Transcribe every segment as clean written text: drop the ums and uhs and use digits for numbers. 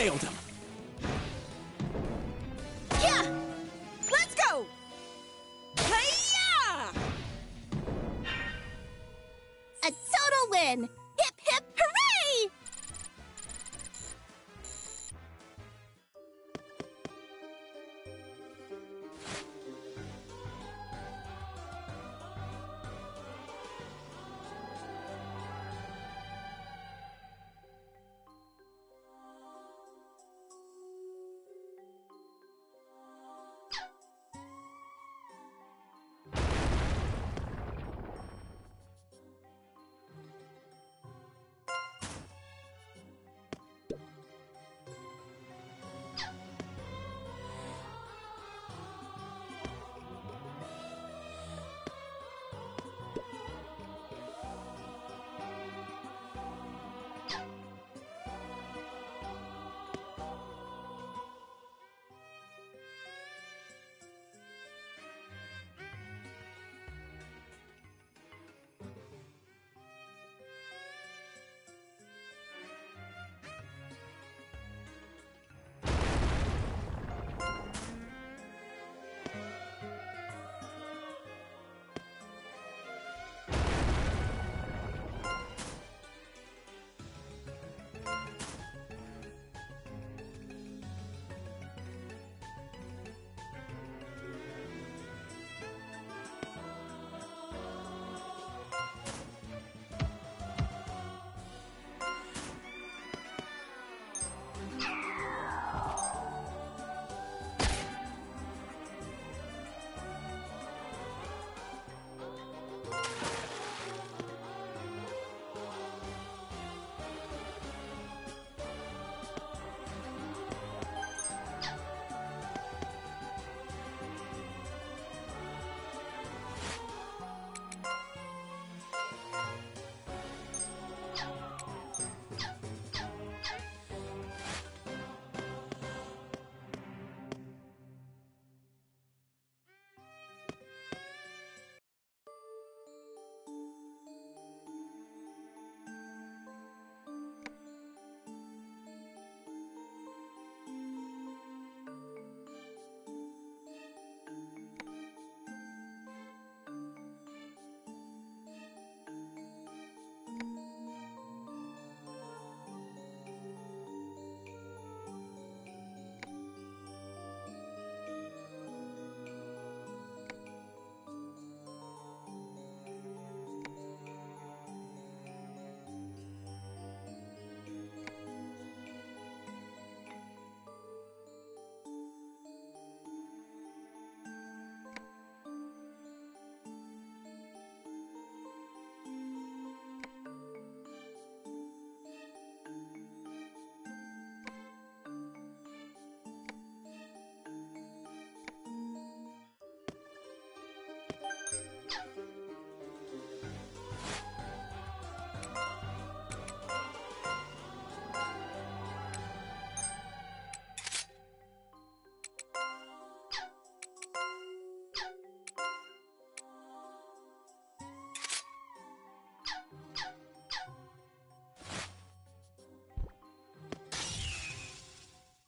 Nailed him. Yeah! Let's go! Hi-ya! A total win! Hip, hip, hooray!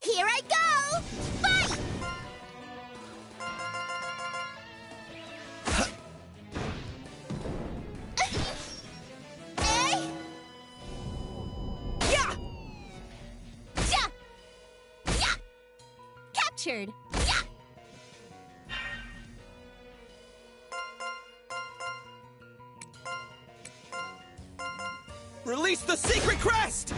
Here I go! Fight! Huh. Eh? Yeah! Yeah! Yeah! Captured! Yeah! Release the secret crest!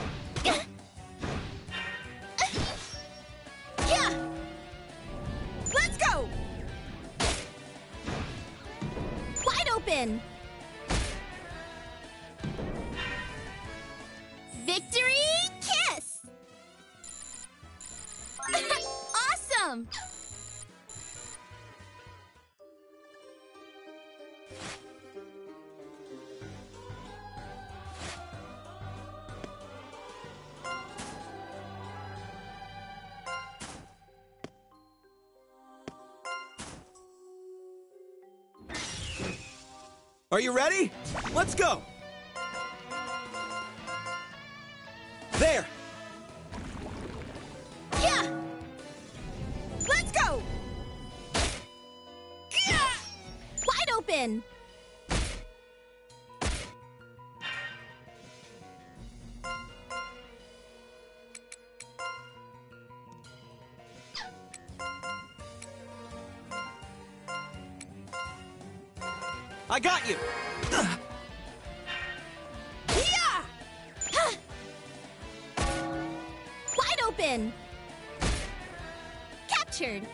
Are you ready? Let's go! There! open. I got you! Yeah! Huh. Wide open! Captured! Yeah!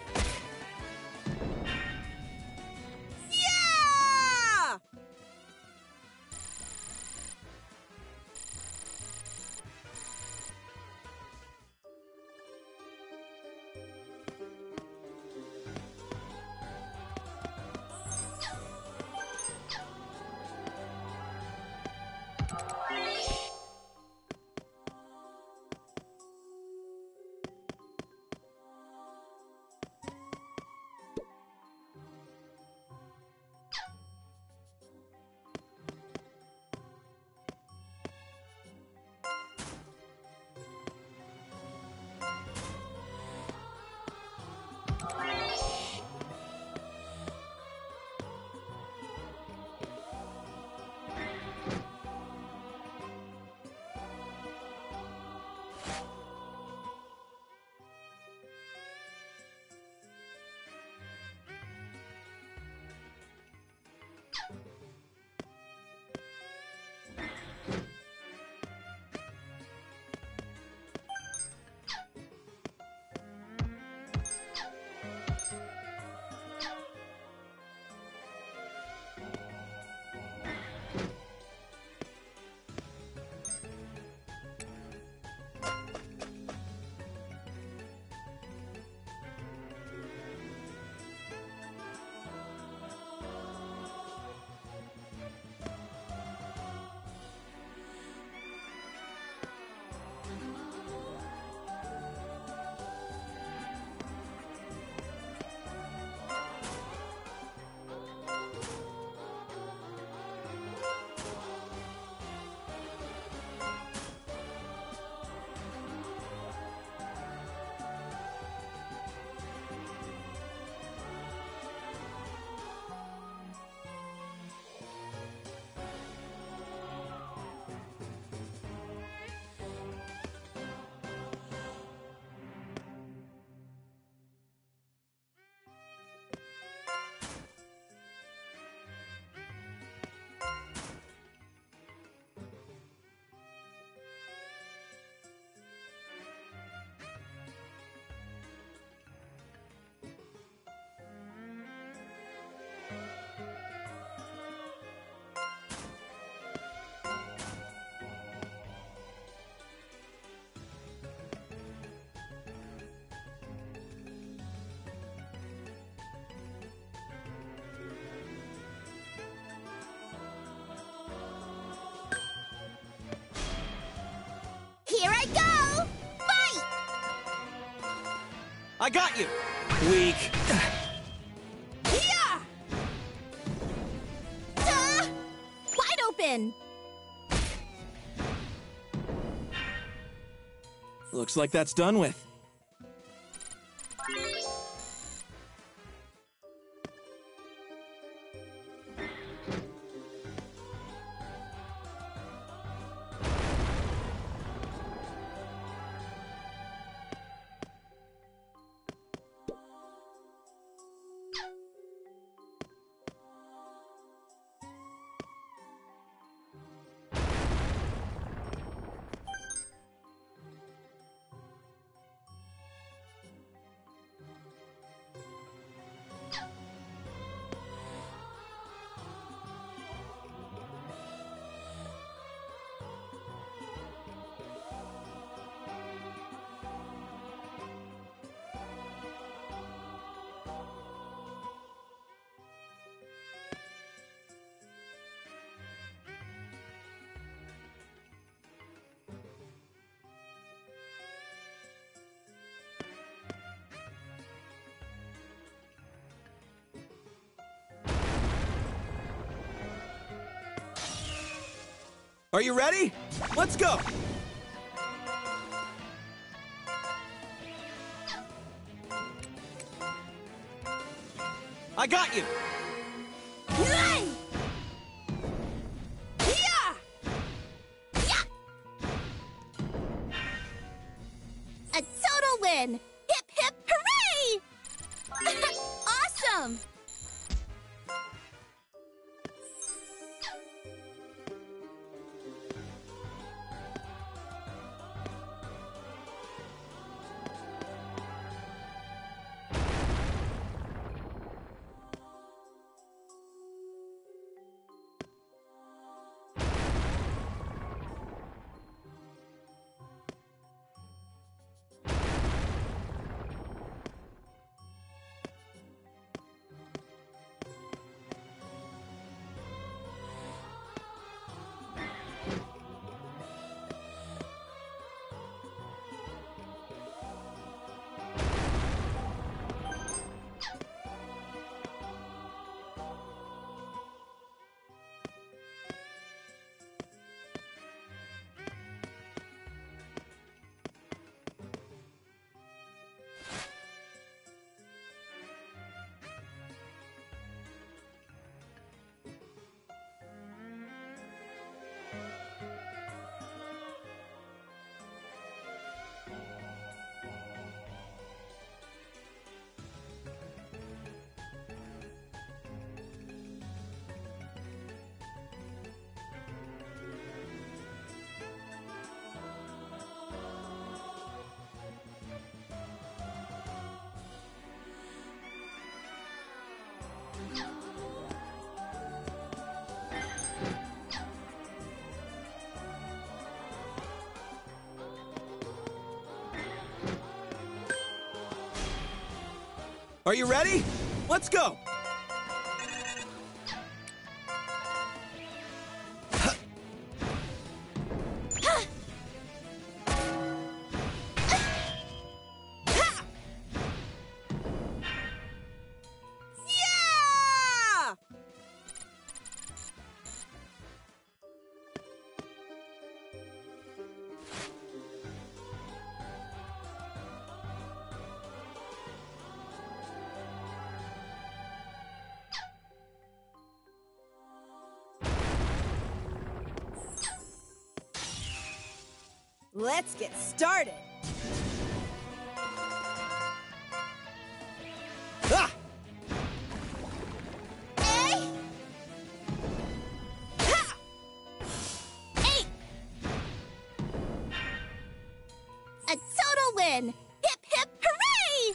Here I go! Fight! I got you! Weak! Yeah! Wide open! Looks like that's done with. Are you ready? Let's go! I got you! Are you ready? Let's go! Let's get started! Ah! Hey! Ha! Hey! A total win! Hip, hip, hooray!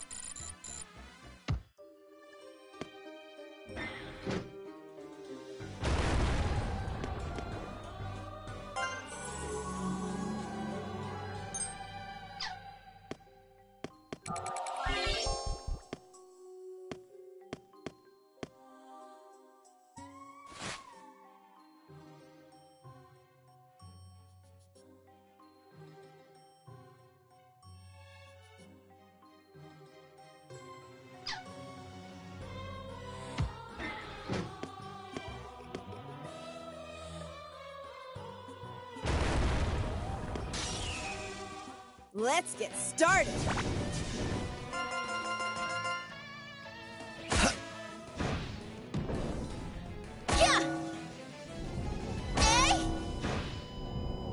Let's get started! Yeah! Hey!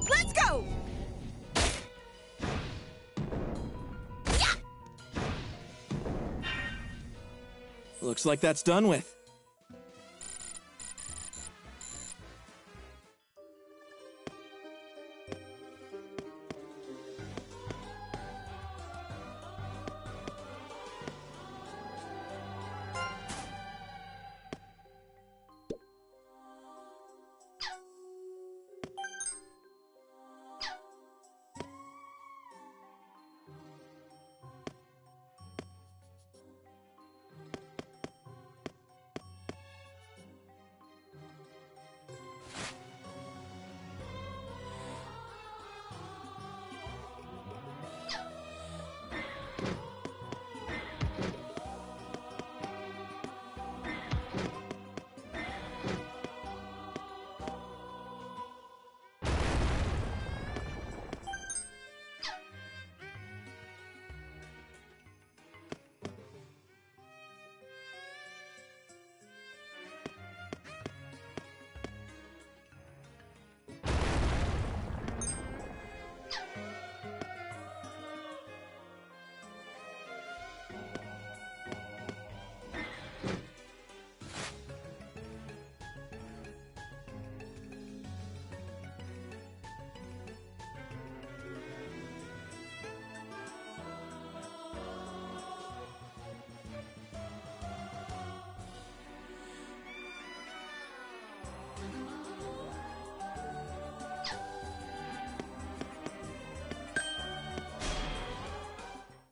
Let's go! Yeah! Looks like that's done with.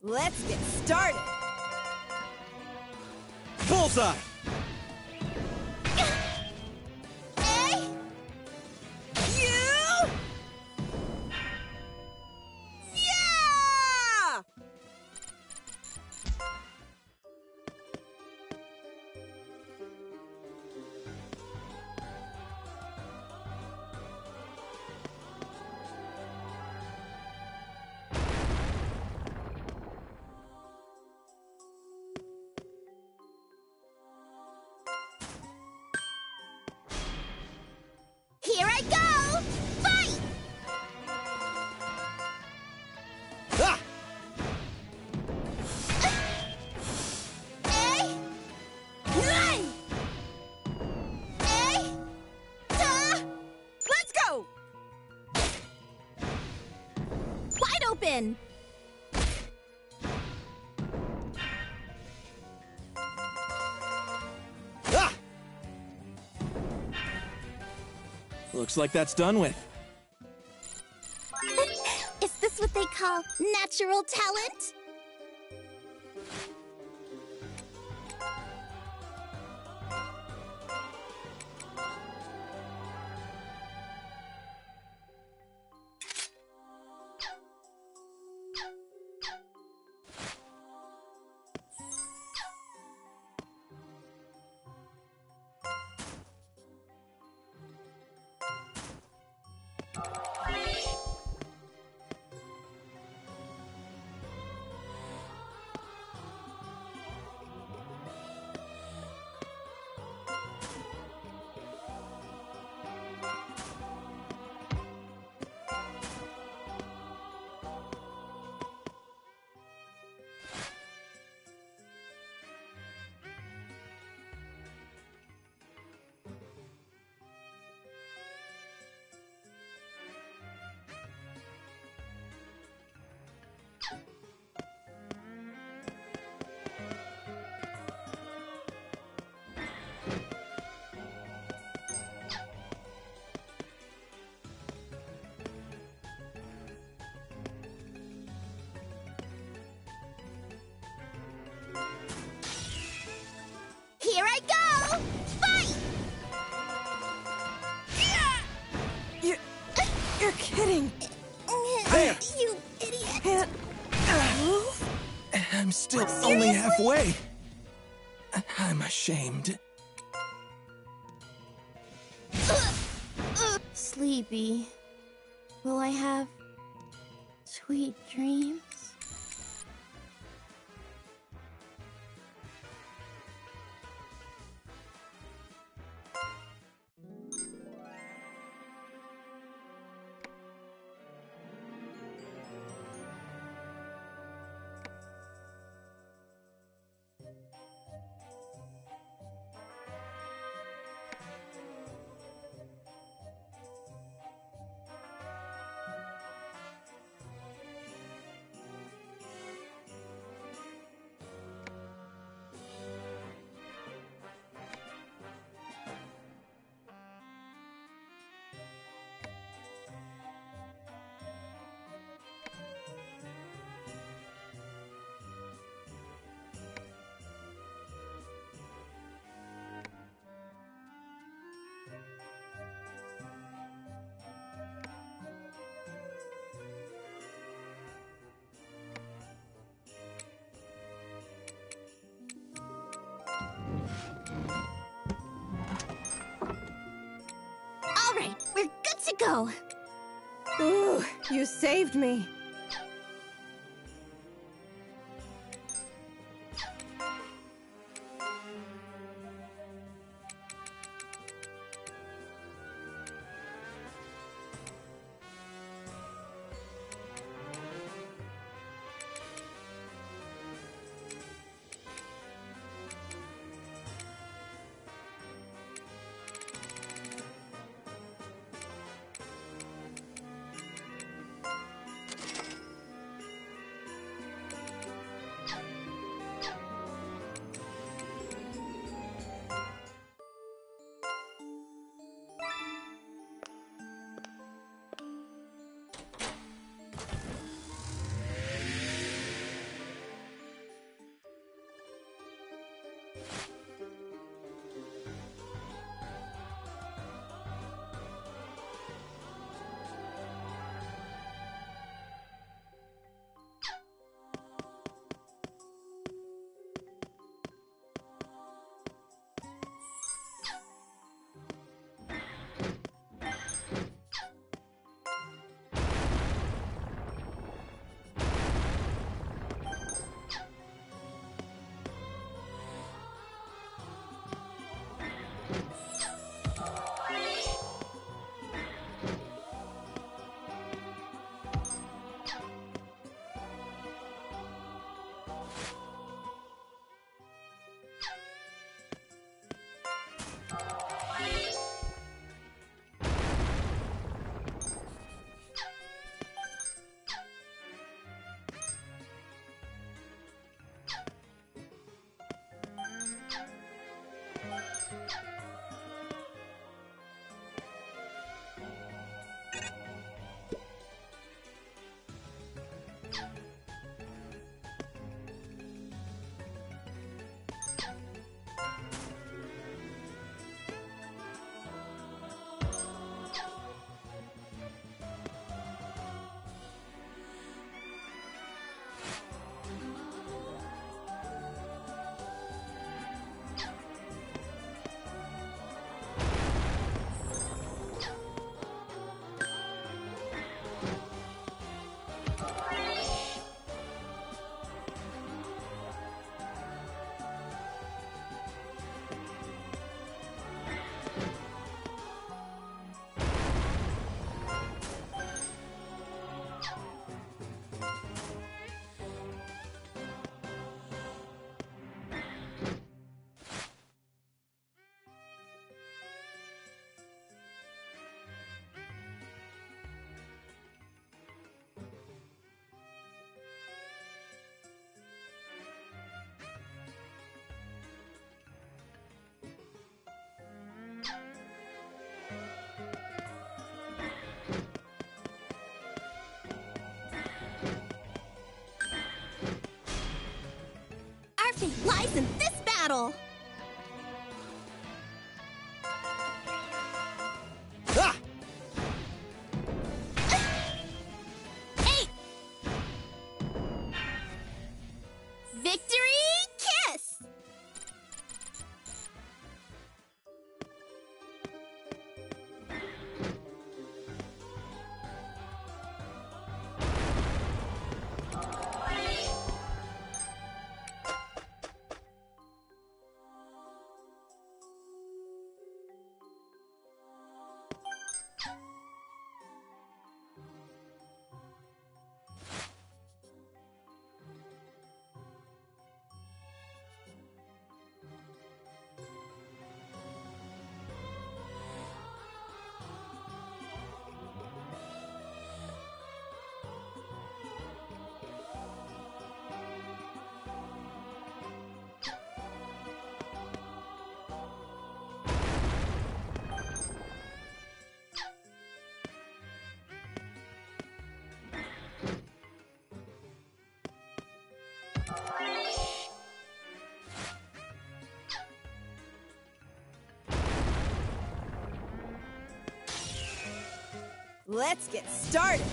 Let's get started! Bullseye! Hey! You! Yeah! Open. Looks like that's done with. Is this what they call natural talent? Here I go! Fight! You're kidding! You idiot! Can't move? I'm still only halfway. I'm ashamed. Sleepy, will I have sweet dreams? We're good to go! Ooh, you saved me! nothing lies in this battle! Ah! Hey! Victory kiss! Let's get started!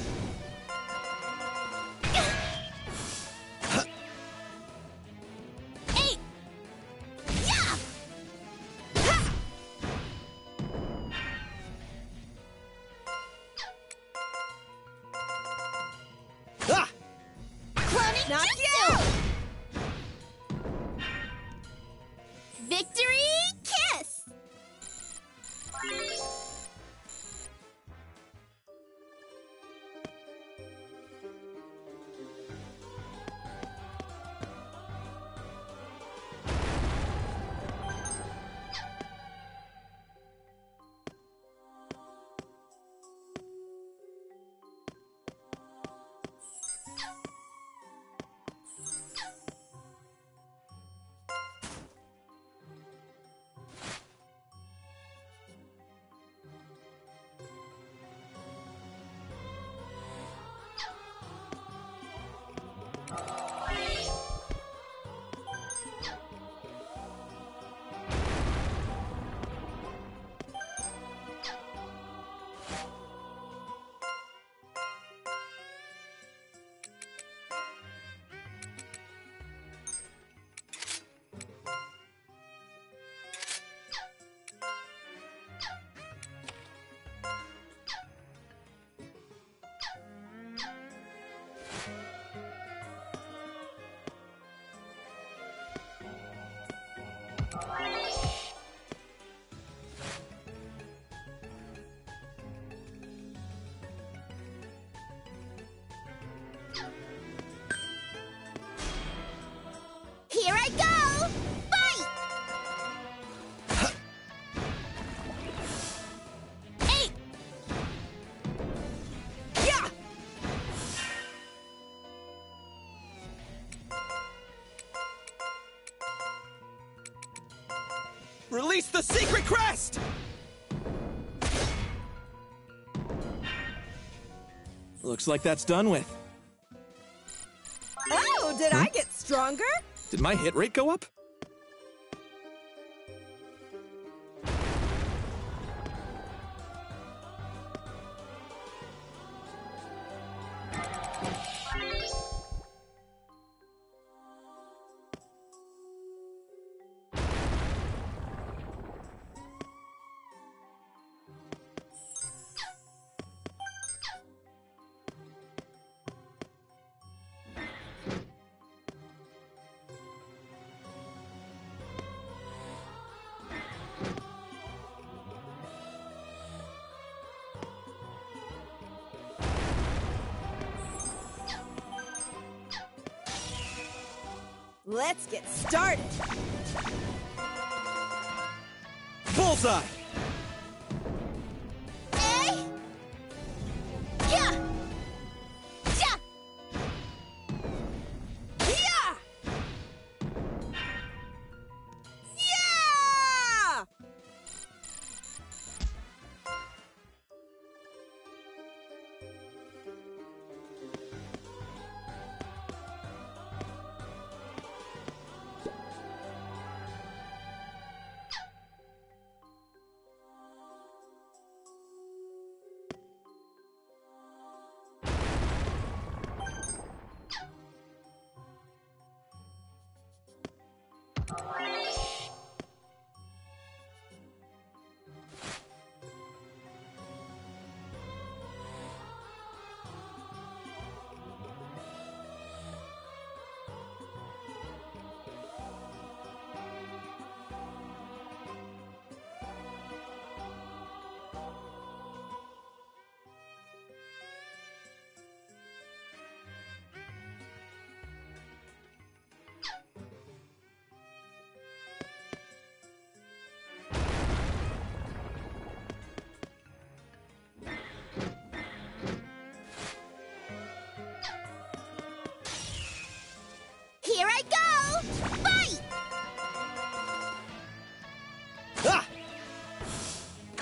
Here I go! Fight! Hey! Yeah! Release the secret crest! Looks like that's done with. Oh, did I get stronger? Did my hit rate go up? Let's get started! Bullseye! Hey! Yeah! Yeah! Yeah! Yeah! Here I go! Fight! Ah!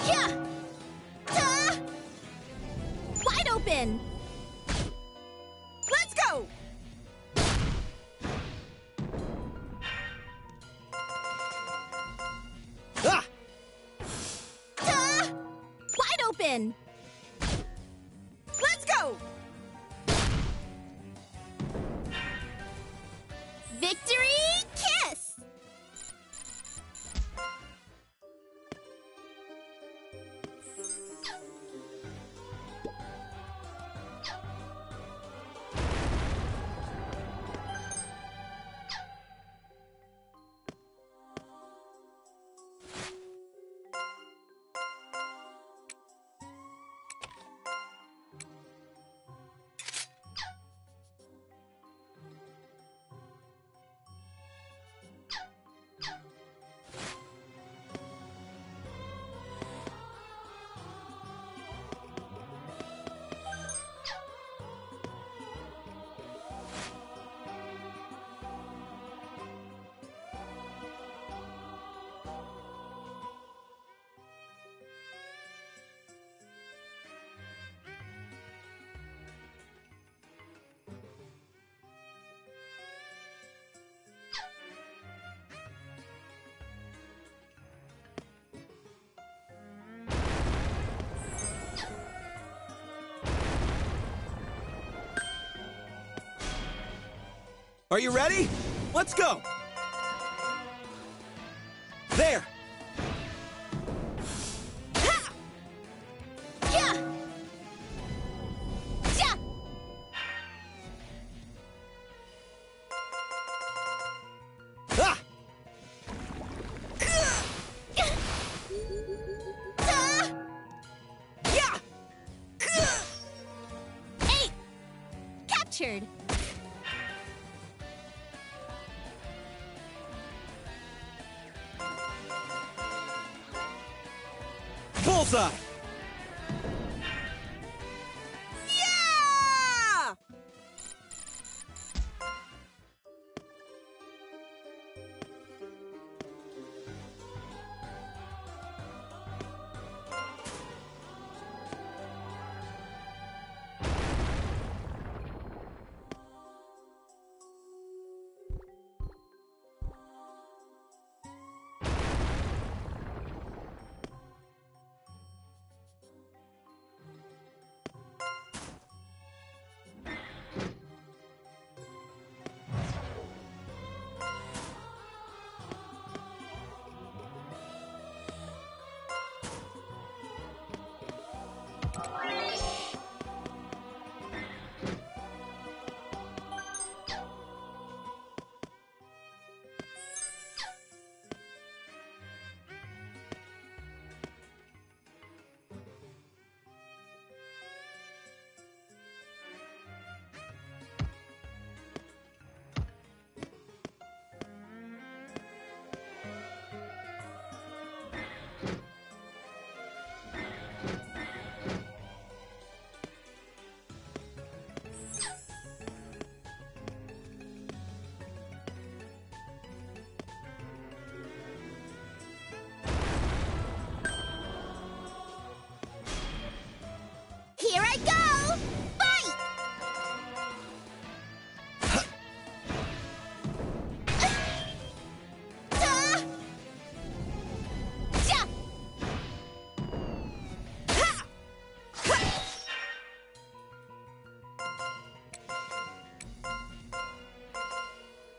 Yeah! Ta! Wide open! Let's go! Ah! Ta! Wide open! Are you ready? Let's go! There! Ha! Yeah! Yeah! Ah! Yeah! Eight! Captured! Yeah!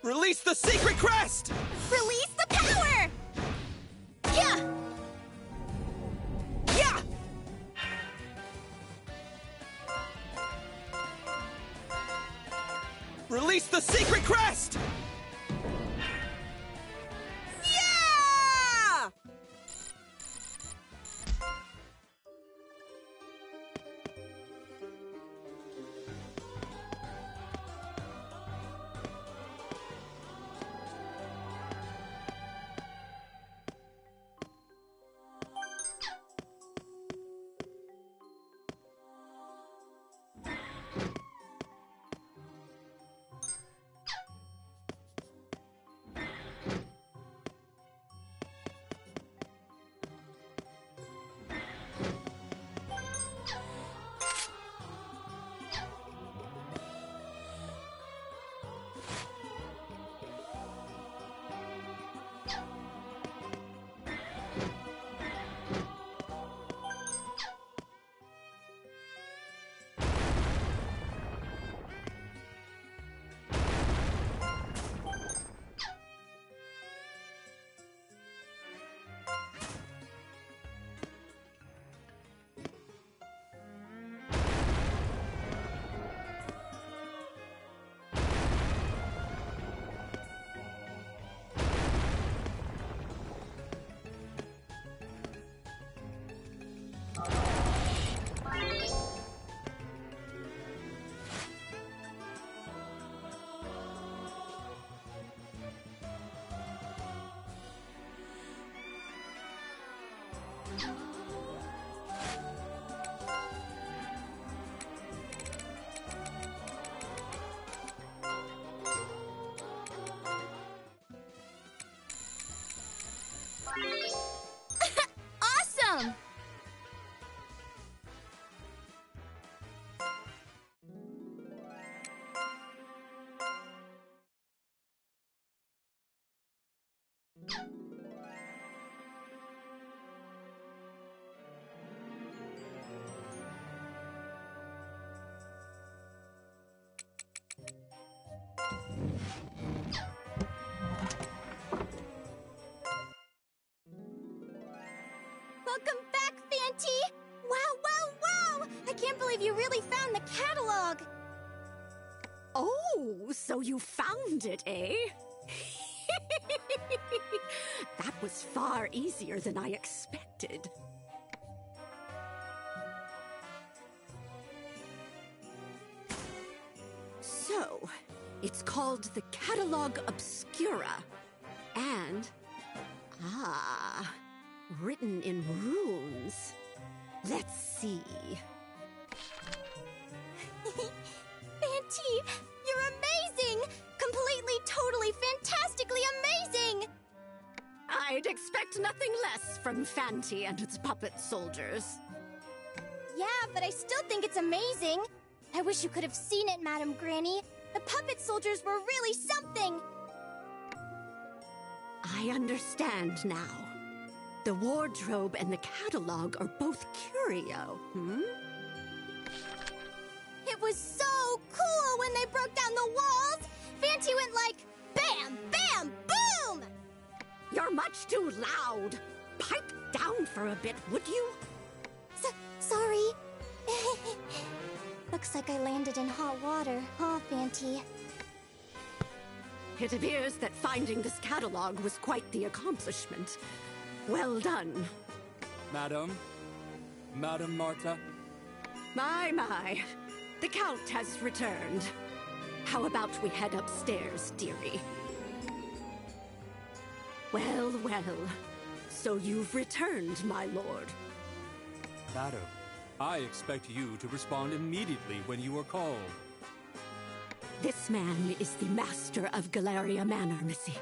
Release the secret crest! Release? the secret crest! Yeah! Awesome! Welcome back, Fanty! Wow, wow, wow! I can't believe you really found the catalog! Oh, so you found it, eh? That was far easier than I expected. So, it's called the Catalogue Obscura. And... ah... written in runes. Let's see. Banty, you're amazing! Completely, totally, fantastically amazing! I'd expect nothing less from Fanty and its puppet soldiers. Yeah, but I still think it's amazing. I wish you could have seen it, Madam Granny. The puppet soldiers were really something! I understand now. The wardrobe and the catalog are both curio, hmm? It was so cool when they broke down the walls! Fanty went like, bam, bam, boom! You're much too loud. Pipe down for a bit, would you? Sorry. Looks like I landed in hot water, huh, Fanty? It appears that finding this catalog was quite the accomplishment. Well done. Madam? Madam Marta? My. The Count has returned. How about we head upstairs, dearie? Well. So you've returned, my lord. Madam, I expect you to respond immediately when you are called. This man is the master of Galleria Manor, Missy.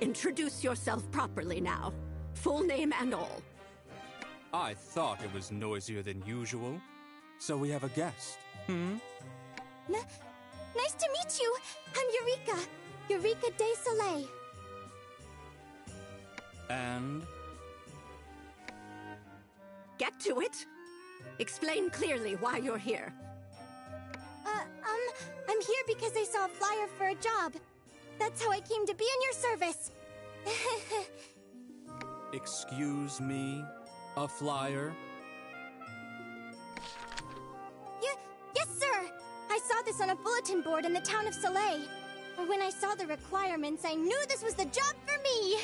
Introduce yourself properly now. Full name and all. I thought it was noisier than usual. So we have a guest, hmm? Nice to meet you. I'm Eureka. Eureka de Soleil. And? Get to it. Explain clearly why you're here. I'm here because I saw a flyer for a job. That's how I came to be in your service. Excuse me, a flyer? Yes, sir! I saw this on a bulletin board in the town of Soleil. But when I saw the requirements, I knew this was the job for me!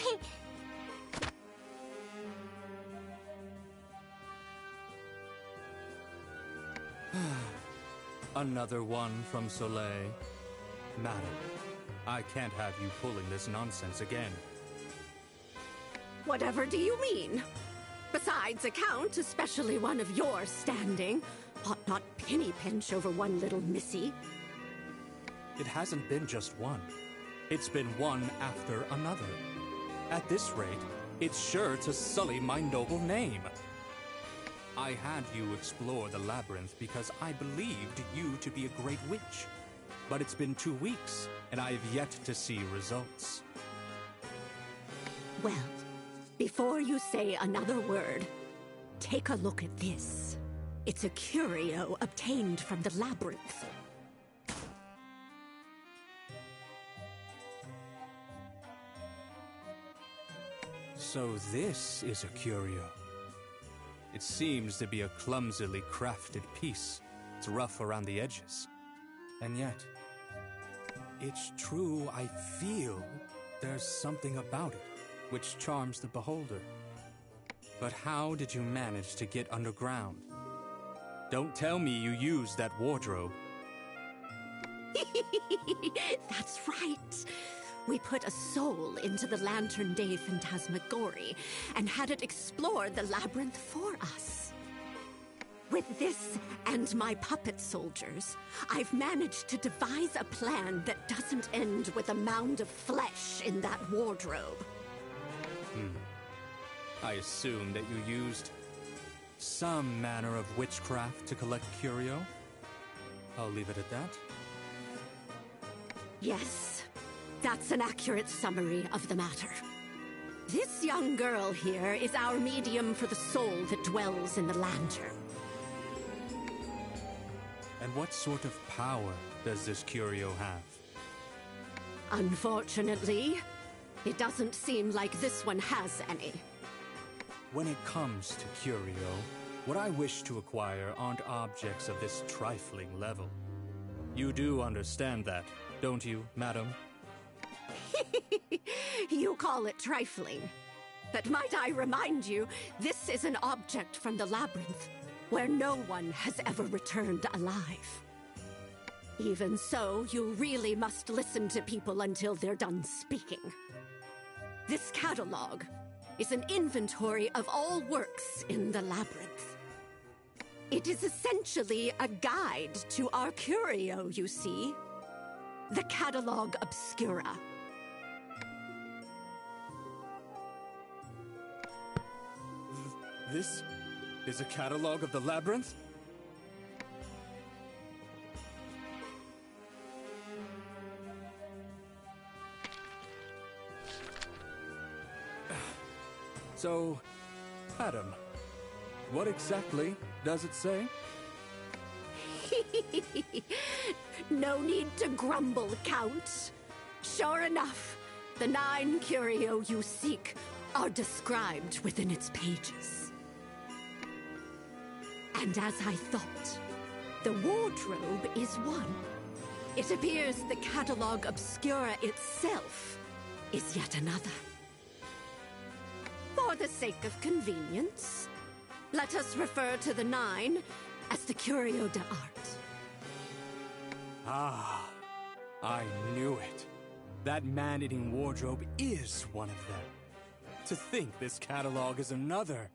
Another one from Soleil. Madam, I can't have you pulling this nonsense again. Whatever do you mean? Besides, a count, especially one of your standing, ought not penny pinch over one little missy. It hasn't been just one. It's been one after another. At this rate, it's sure to sully my noble name. I had you explore the labyrinth because I believed you to be a great witch. But it's been 2 weeks, and I have yet to see results. Well, before you say another word, take a look at this. It's a curio obtained from the labyrinth. So this is a curio. It seems to be a clumsily crafted piece. It's rough around the edges. And yet, it's true, I feel there's something about it which charms the beholder. But how did you manage to get underground? Don't tell me you used that wardrobe. That's right. We put a soul into the Lantern Day Phantasmagory and had it explore the labyrinth for us. With this and my puppet soldiers, I've managed to devise a plan that doesn't end with a mound of flesh in that wardrobe. I assume that you used some manner of witchcraft to collect curio. I'll leave it at that. Yes. That's an accurate summary of the matter. This young girl here is our medium for the soul that dwells in the lantern. And what sort of power does this curio have? Unfortunately, it doesn't seem like this one has any. When it comes to curio, what I wish to acquire aren't objects of this trifling level. You do understand that, don't you, madam? You call it trifling. But might I remind you, this is an object from the labyrinth, where no one has ever returned alive. Even so, you really must listen to people until they're done speaking. This catalogue is an inventory of all works in the labyrinth. It is essentially a guide to our curio, you see. The Catalogue Obscura. This is a catalogue of the labyrinth? So, madam, what exactly does it say? No need to grumble, Count. Sure enough, the 9 curio you seek are described within its pages. And as I thought, the wardrobe is one. It appears the Catalogue Obscura itself is yet another. For the sake of convenience, let us refer to the 9 as the Curio d'Art. Ah, I knew it. That man-eating wardrobe is one of them. To think this catalogue is another.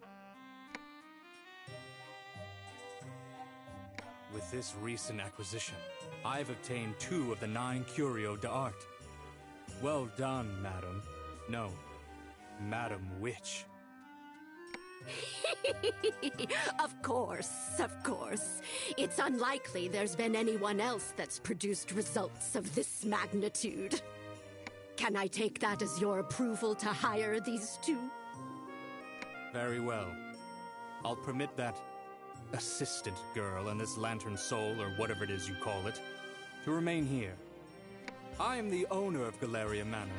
With this recent acquisition, I've obtained 2 of the 9 Curio d'Art. Well done, madam. No, Madam Witch. Of course, of course. It's unlikely there's been anyone else that's produced results of this magnitude. Can I take that as your approval to hire these 2? Very well. I'll permit that assistant girl and this lantern soul, or whatever it is you call it, to remain here. I am the owner of Galleria Manor.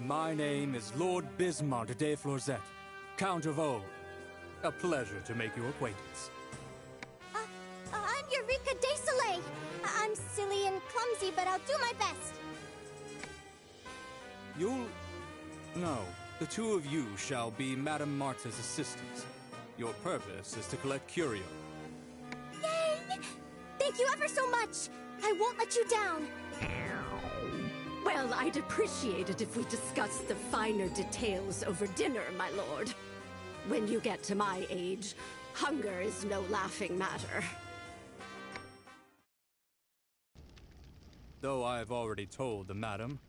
My name is Lord Bismarck de Florzet, Count of O. A pleasure to make your acquaintance. I'm Eureka de Soleil. I'm silly and clumsy, but I'll do my best. You'll... No. The two of you shall be Madame Marta's assistants. Your purpose is to collect Curio. Yay! Thank you ever so much! I won't let you down! Well, I'd appreciate it if we discussed the finer details over dinner, my lord. When you get to my age, hunger is no laughing matter. Though I've already told the madam,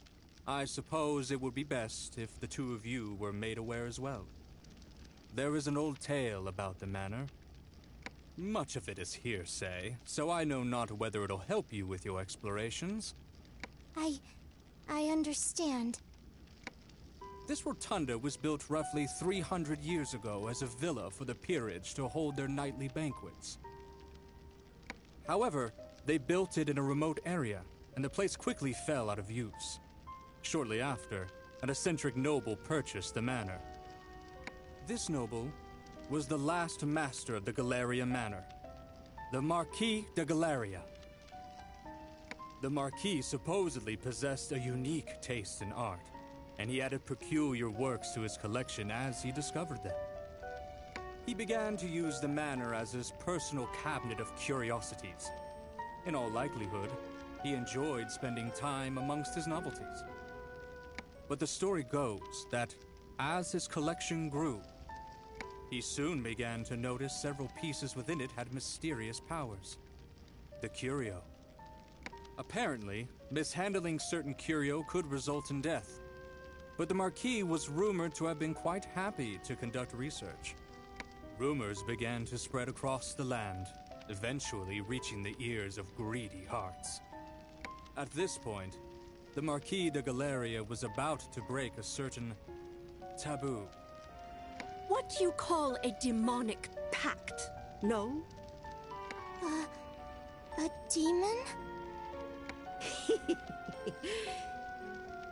I suppose it would be best if the two of you were made aware as well. There is an old tale about the manor. Much of it is hearsay, so I know not whether it'll help you with your explorations. I understand. This rotunda was built roughly 300 years ago as a villa for the peerage to hold their nightly banquets. However, they built it in a remote area, and the place quickly fell out of use. Shortly after, an eccentric noble purchased the manor. This noble was the last master of the Galleria Manor, the Marquis de Galleria. The Marquis supposedly possessed a unique taste in art, and he added peculiar works to his collection as he discovered them. He began to use the manor as his personal cabinet of curiosities. In all likelihood, he enjoyed spending time amongst his novelties. But the story goes that, as his collection grew, he soon began to notice several pieces within it had mysterious powers. The Curio. Apparently, mishandling certain Curio could result in death, but the Marquis was rumored to have been quite happy to conduct research. Rumors began to spread across the land, eventually reaching the ears of greedy hearts. At this point, the Marquis de Galleria was about to break a certain taboo. What do you call a demonic pact, no? A demon?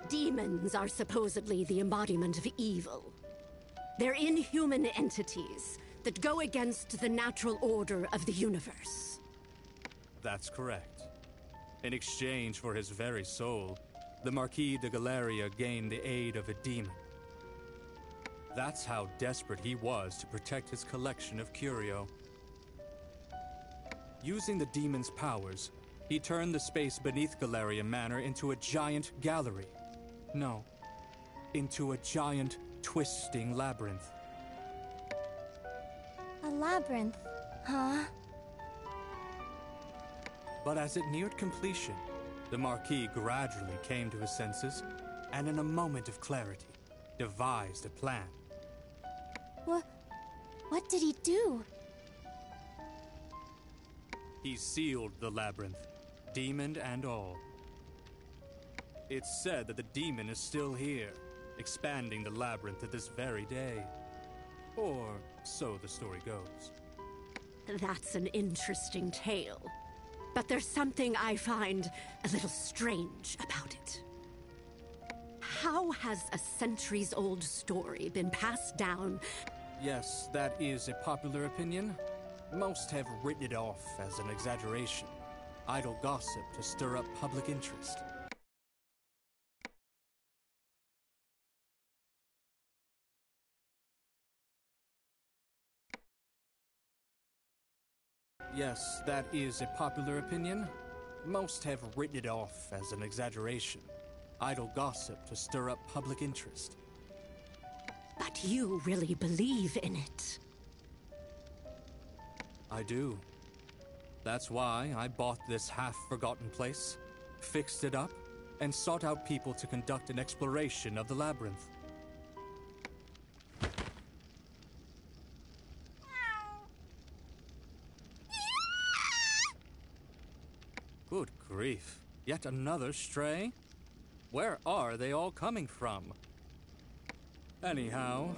Demons are supposedly the embodiment of evil. They're inhuman entities that go against the natural order of the universe. That's correct. In exchange for his very soul, the Marquis de Galleria gained the aid of a demon. That's how desperate he was to protect his collection of Curio. Using the demon's powers, he turned the space beneath Galleria Manor into a giant gallery. No, into a giant twisting labyrinth. A labyrinth, huh? But as it neared completion, the Marquis gradually came to his senses, and in a moment of clarity, devised a plan. What did he do? He sealed the labyrinth, demon and all. It's said that the demon is still here, expanding the labyrinth to this very day. Or so the story goes. That's an interesting tale. But there's something I find a little strange about it. How has a centuries-old story been passed down? Yes, that is a popular opinion. Most have written it off as an exaggeration, idle gossip to stir up public interest. Yes, that is a popular opinion. Most have written it off as an exaggeration, idle gossip to stir up public interest. But you really believe in it. I do. That's why I bought this half-forgotten place, fixed it up, and sought out people to conduct an exploration of the labyrinth. Good grief. Yet another stray? Where are they all coming from? Anyhow,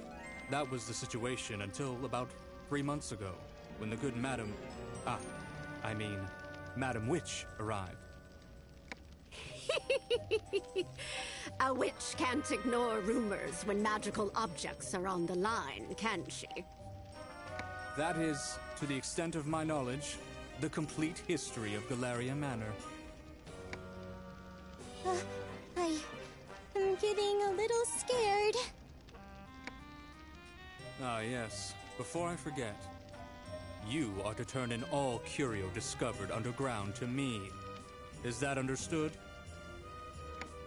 that was the situation until about 3 months ago, when the good madam... Madam Witch arrived. A witch can't ignore rumors when magical objects are on the line, can she? That is, to the extent of my knowledge, the complete history of Galleria Manor. I... getting a little scared. Ah, yes. Before I forget, you are to turn in all curio discovered underground to me. Is that understood?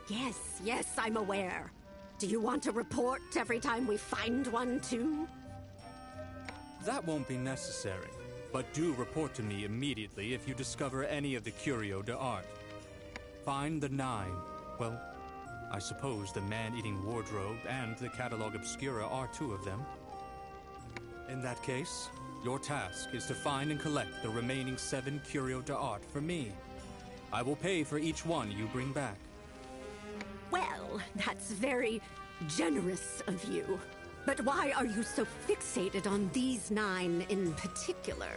Yes, yes, I'm aware. Do you want a report every time we find one, too? That won't be necessary, but do report to me immediately if you discover any of the Curio d'Art. Find the 9. Well, I suppose the man-eating wardrobe and the Catalogue Obscura are two of them. In that case, your task is to find and collect the remaining 7 Curio d'Art for me. I will pay for each one you bring back. Well, that's very generous of you. But why are you so fixated on these 9 in particular?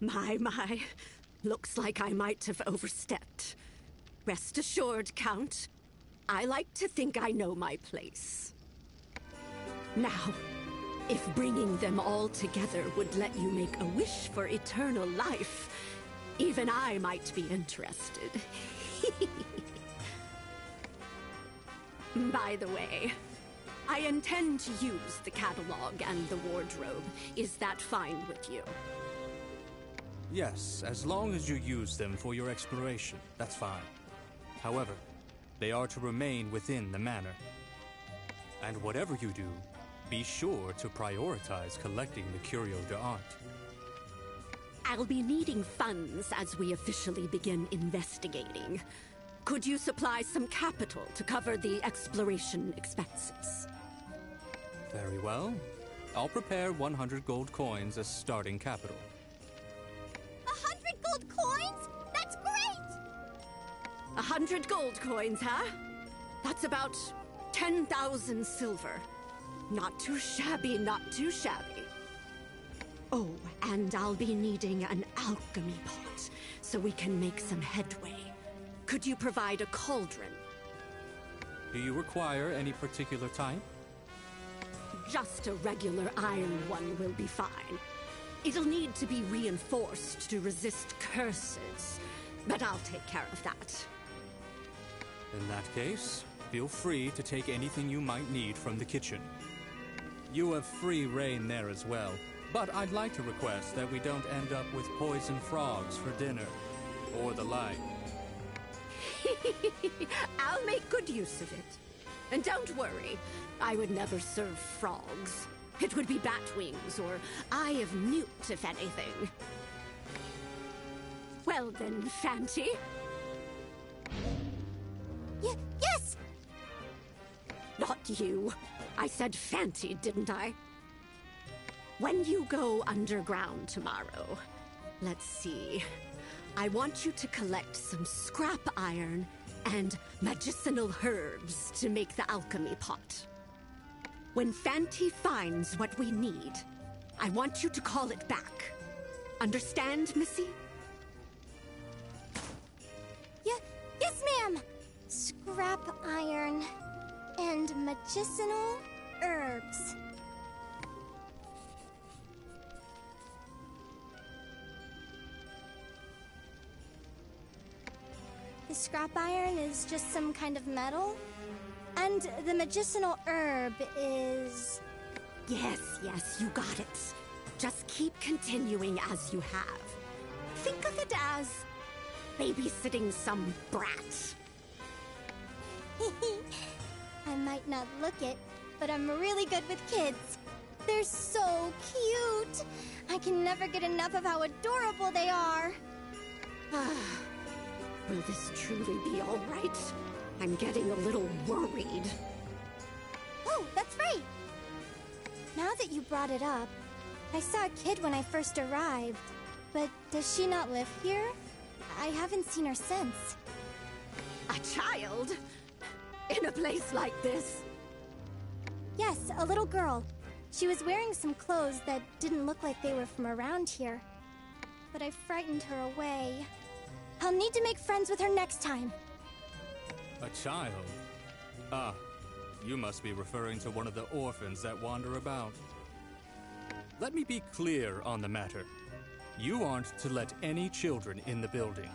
My. Looks like I might have overstepped. Rest assured, Count. I like to think I know my place. Now, if bringing them all together would let you make a wish for eternal life, even I might be interested. By the way, I intend to use the catalogue and the wardrobe. Is that fine with you? Yes, as long as you use them for your exploration, that's fine. However, they are to remain within the manor. And whatever you do, be sure to prioritize collecting the Curio d'Art. I'll be needing funds as we officially begin investigating. Could you supply some capital to cover the exploration expenses? Very well. I'll prepare 100 gold coins as starting capital. 100 gold coins? That's great! 100 gold coins, huh? That's about 10,000 silver. Not too shabby, not too shabby. Oh, and I'll be needing an alchemy pot, so we can make some headway. Could you provide a cauldron? Do you require any particular type? Just a regular iron one will be fine. It'll need to be reinforced to resist curses, but I'll take care of that. In that case, feel free to take anything you might need from the kitchen. You have free reign there as well. But I'd like to request that we don't end up with poison frogs for dinner, or the like. I'll make good use of it. And don't worry, I would never serve frogs. It would be bat wings or eye of newt, if anything. Well then, Fanty. Yes! Not you. I said Fanty, didn't I? When you go underground tomorrow, let's see. I want you to collect some scrap iron and medicinal herbs to make the alchemy pot. When Fanty finds what we need, I want you to call it back. Understand, Missy? Yes, ma'am! Scrap iron and medicinal herbs. The scrap iron is just some kind of metal, and the medicinal herb is... Yes, you got it. Just keep continuing as you have. Think of it as babysitting some brat. I might not look it, but I'm really good with kids. They're so cute. I can never get enough of how adorable they are. Will this truly be all right? I'm getting a little worried. Oh, that's right! Now that you brought it up, I saw a kid when I first arrived. But does she not live here? I haven't seen her since. A child? In a place like this? Yes, a little girl. She was wearing some clothes that didn't look like they were from around here. But I frightened her away. I'll need to make friends with her next time. A child? Ah, you must be referring to one of the orphans that wander about. Let me be clear on the matter. You aren't to let any children in the building.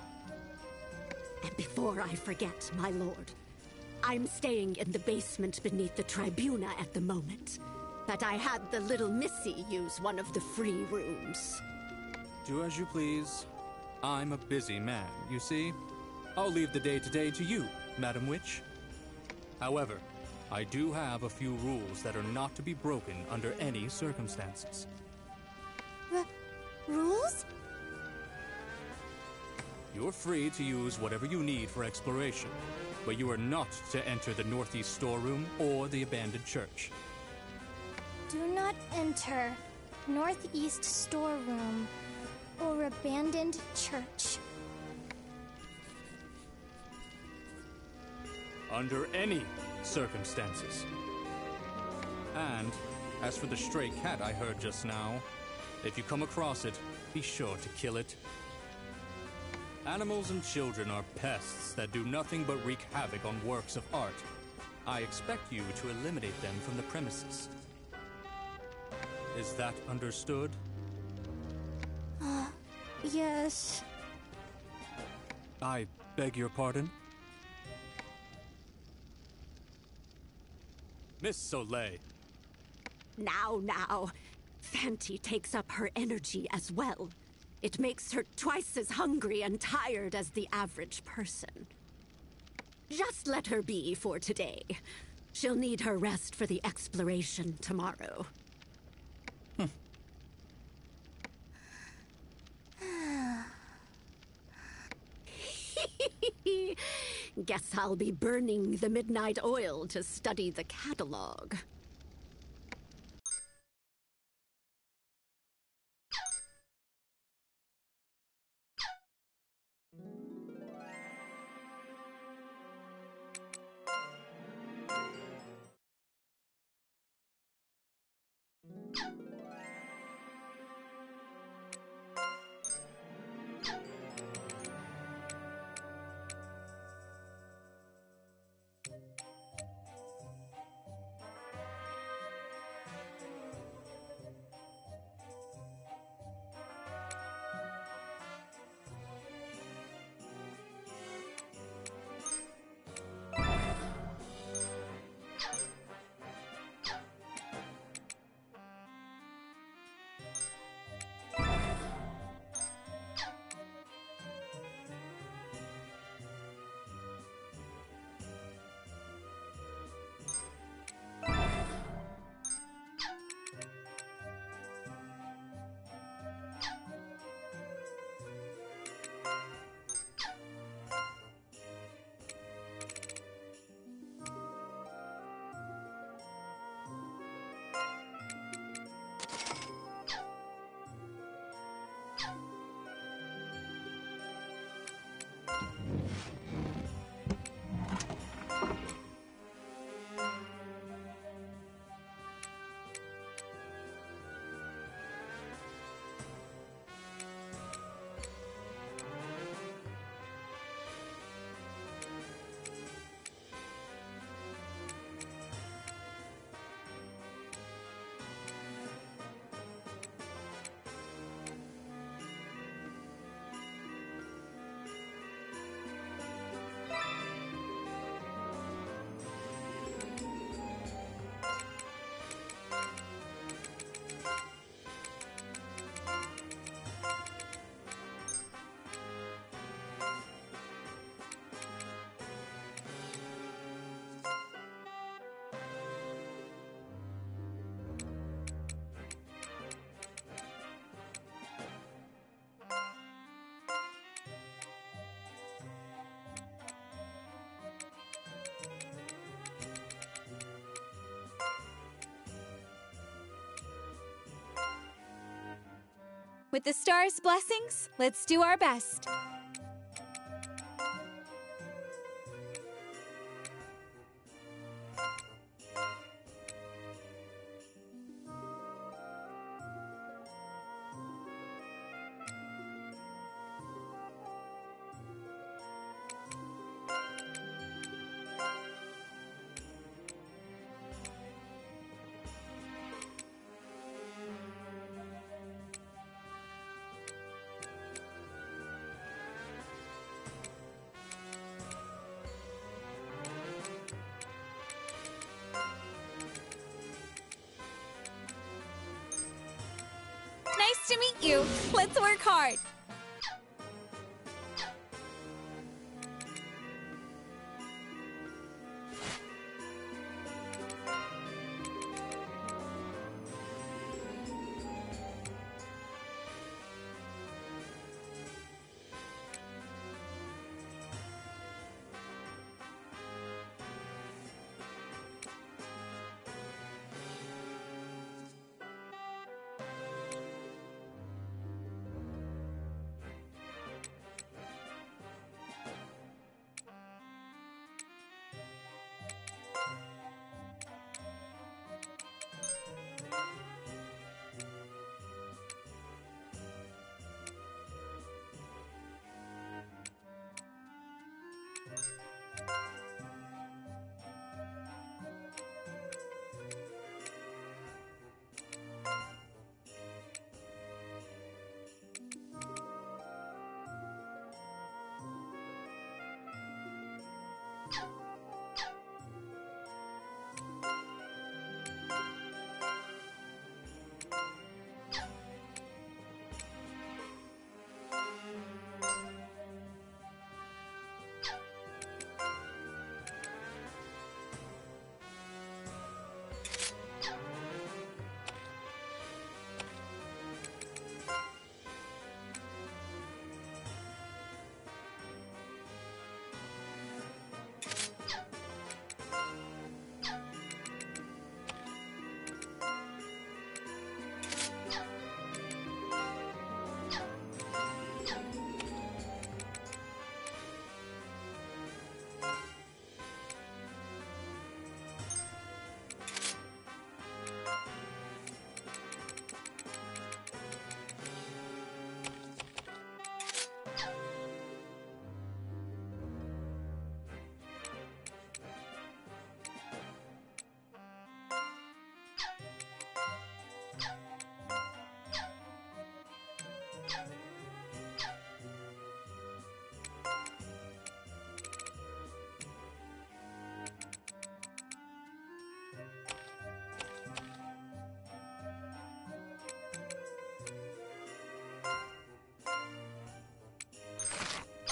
And before I forget, my lord, I'm staying in the basement beneath the tribuna at the moment. But I had the little missy use one of the free rooms. Do as you please. I'm a busy man, you see. I'll leave the day-to-day to you, Madam Witch. However, I do have a few rules that are not to be broken under any circumstances. Rules? You're free to use whatever you need for exploration, but you are not to enter the northeast storeroom or the abandoned church. Do not enter northeast storeroom or abandoned church. Under any circumstances. And as for the stray cat I heard just now, if you come across it, be sure to kill it. Animals and children are pests that do nothing but wreak havoc on works of art. I expect you to eliminate them from the premises. Is that understood? Yes. I beg your pardon? Miss Soleil. Now. Fanti takes up her energy as well. It makes her twice as hungry and tired as the average person. Just let her be for today. She'll need her rest for the exploration tomorrow. Guess I'll be burning the midnight oil to study the catalogue. With the stars' blessings, let's do our best. meet you. Let's work hard.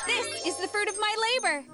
This is the fruit of my labor!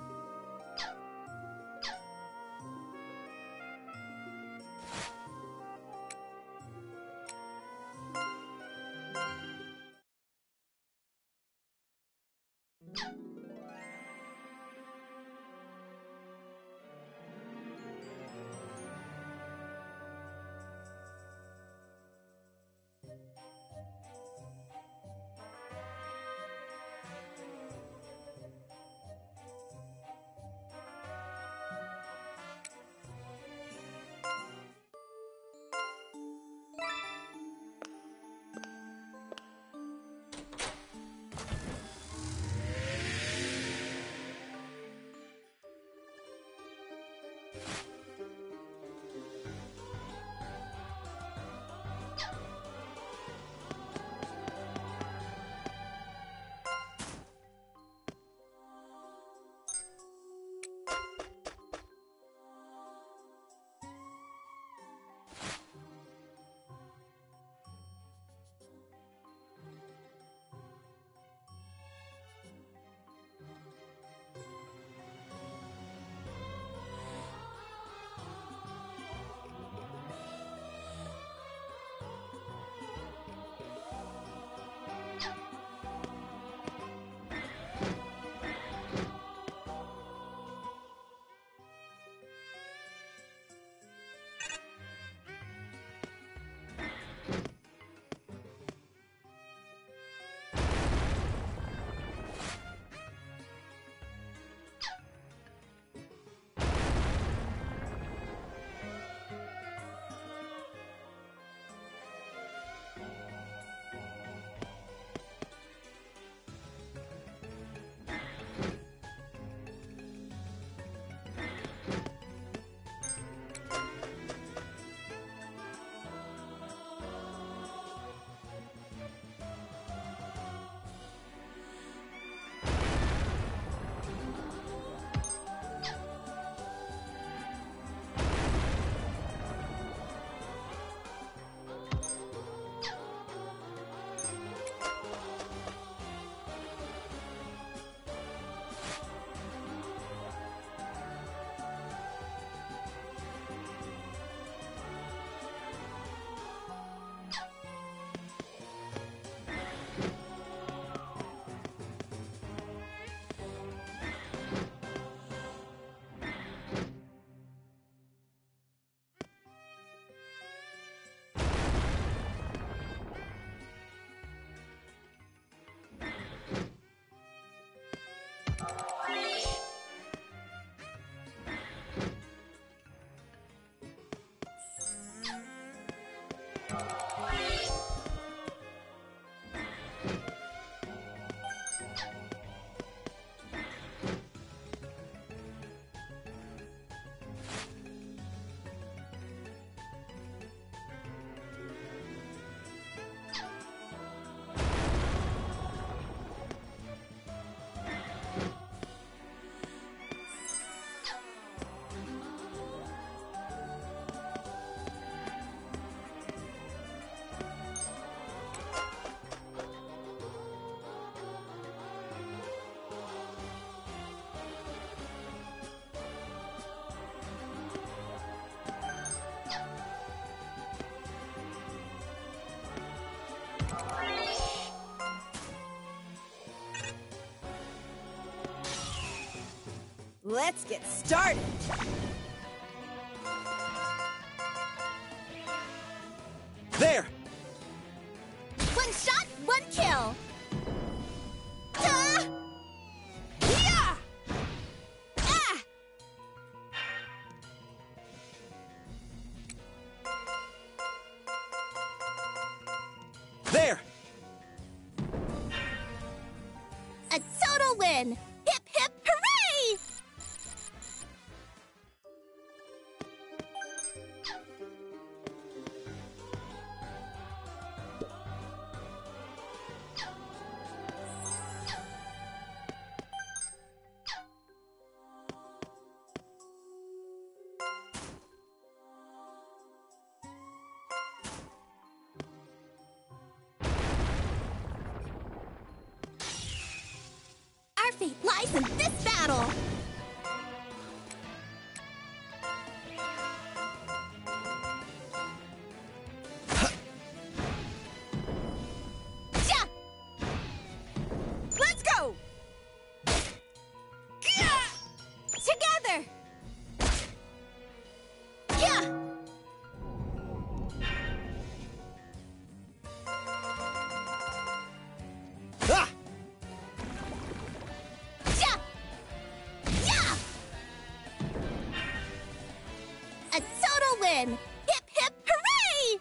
Let's get started! There! One shot, one kill! Ah! Yeah! Ah! There! A total win! Lies in this battle! Let's go! Together! Hip, hip, hooray!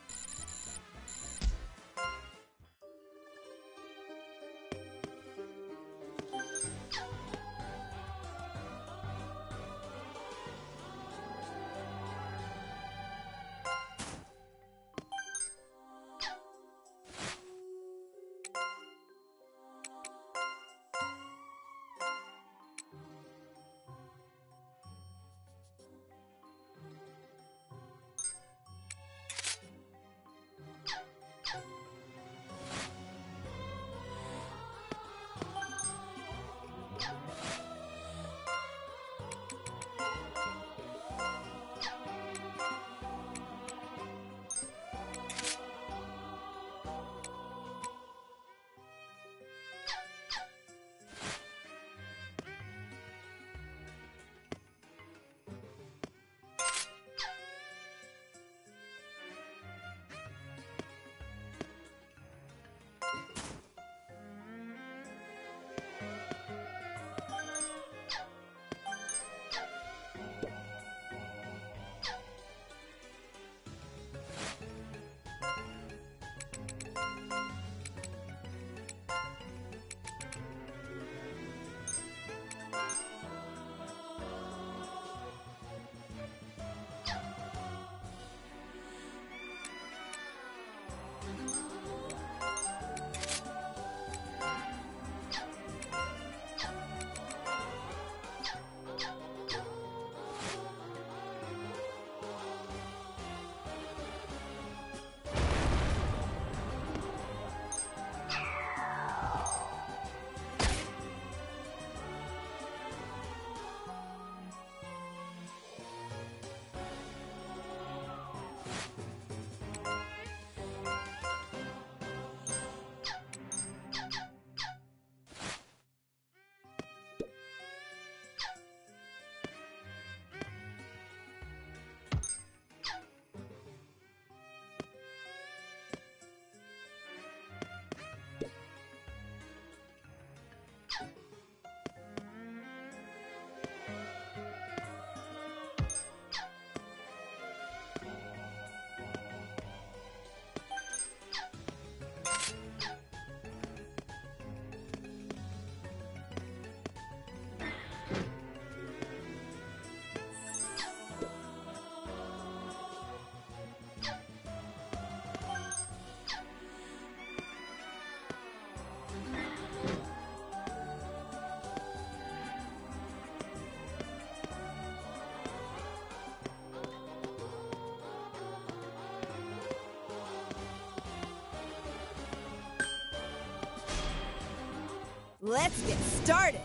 Let's get started!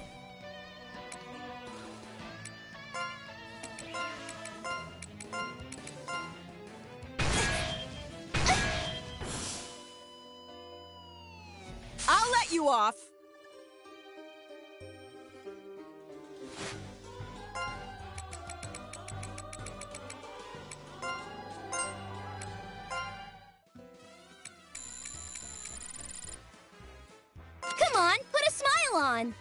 I'll let you off! On.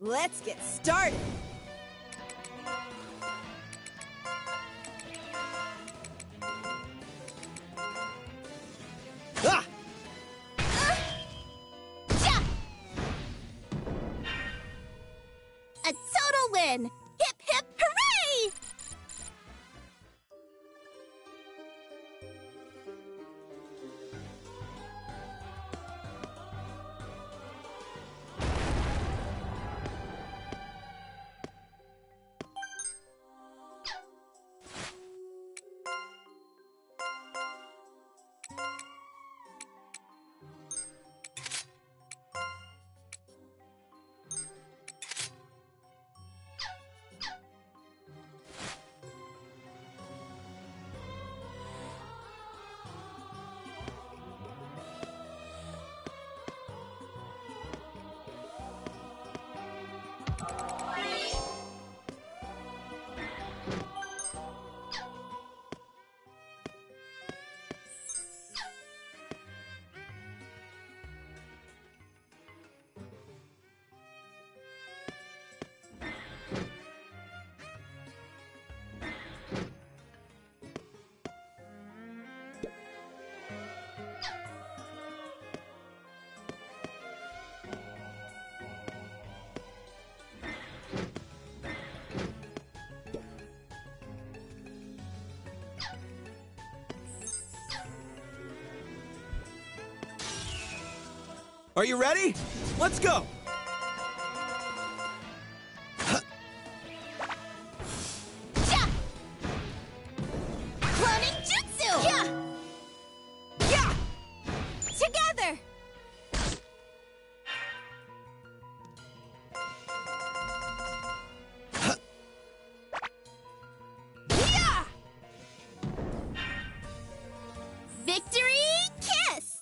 Let's get started! A total win! Hip, hip, hooray! Are you ready? Let's go! Cloning jutsu! Yeah! Yeah! Together! Yeah! Victory kiss!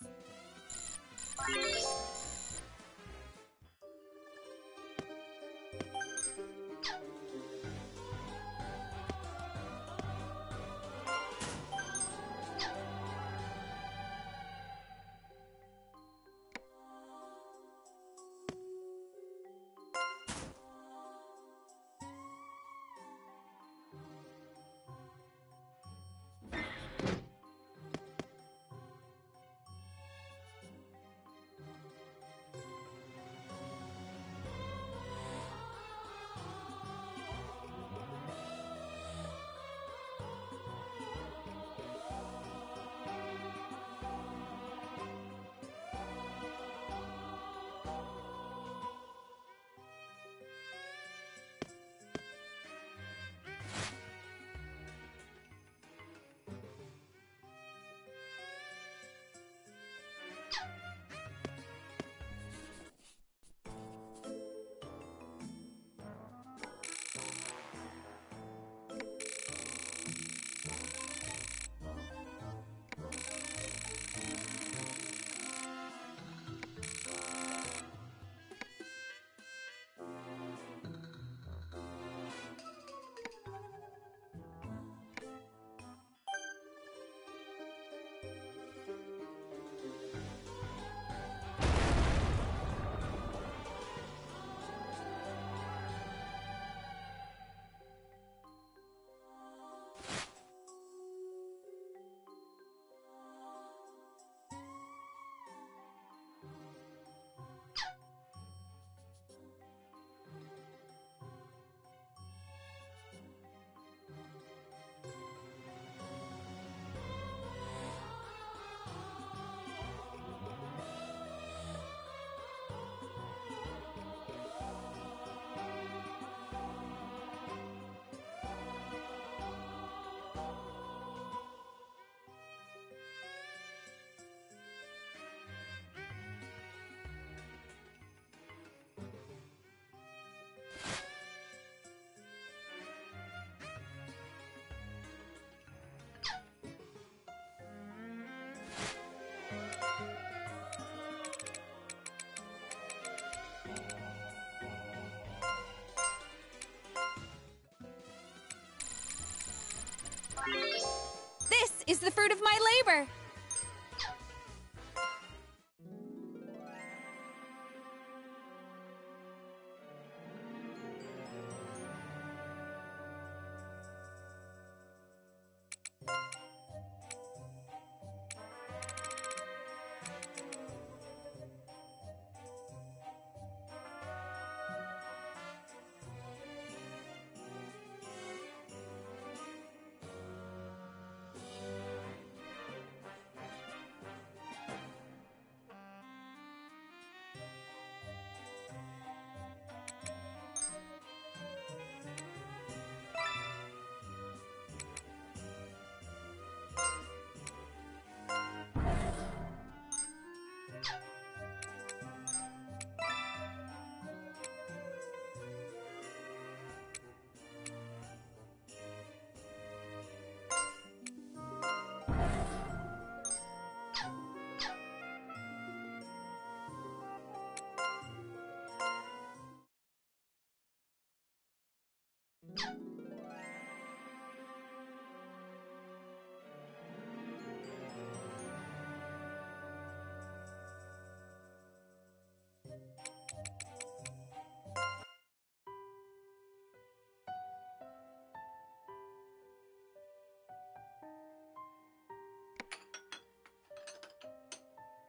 is the fruit of my labor.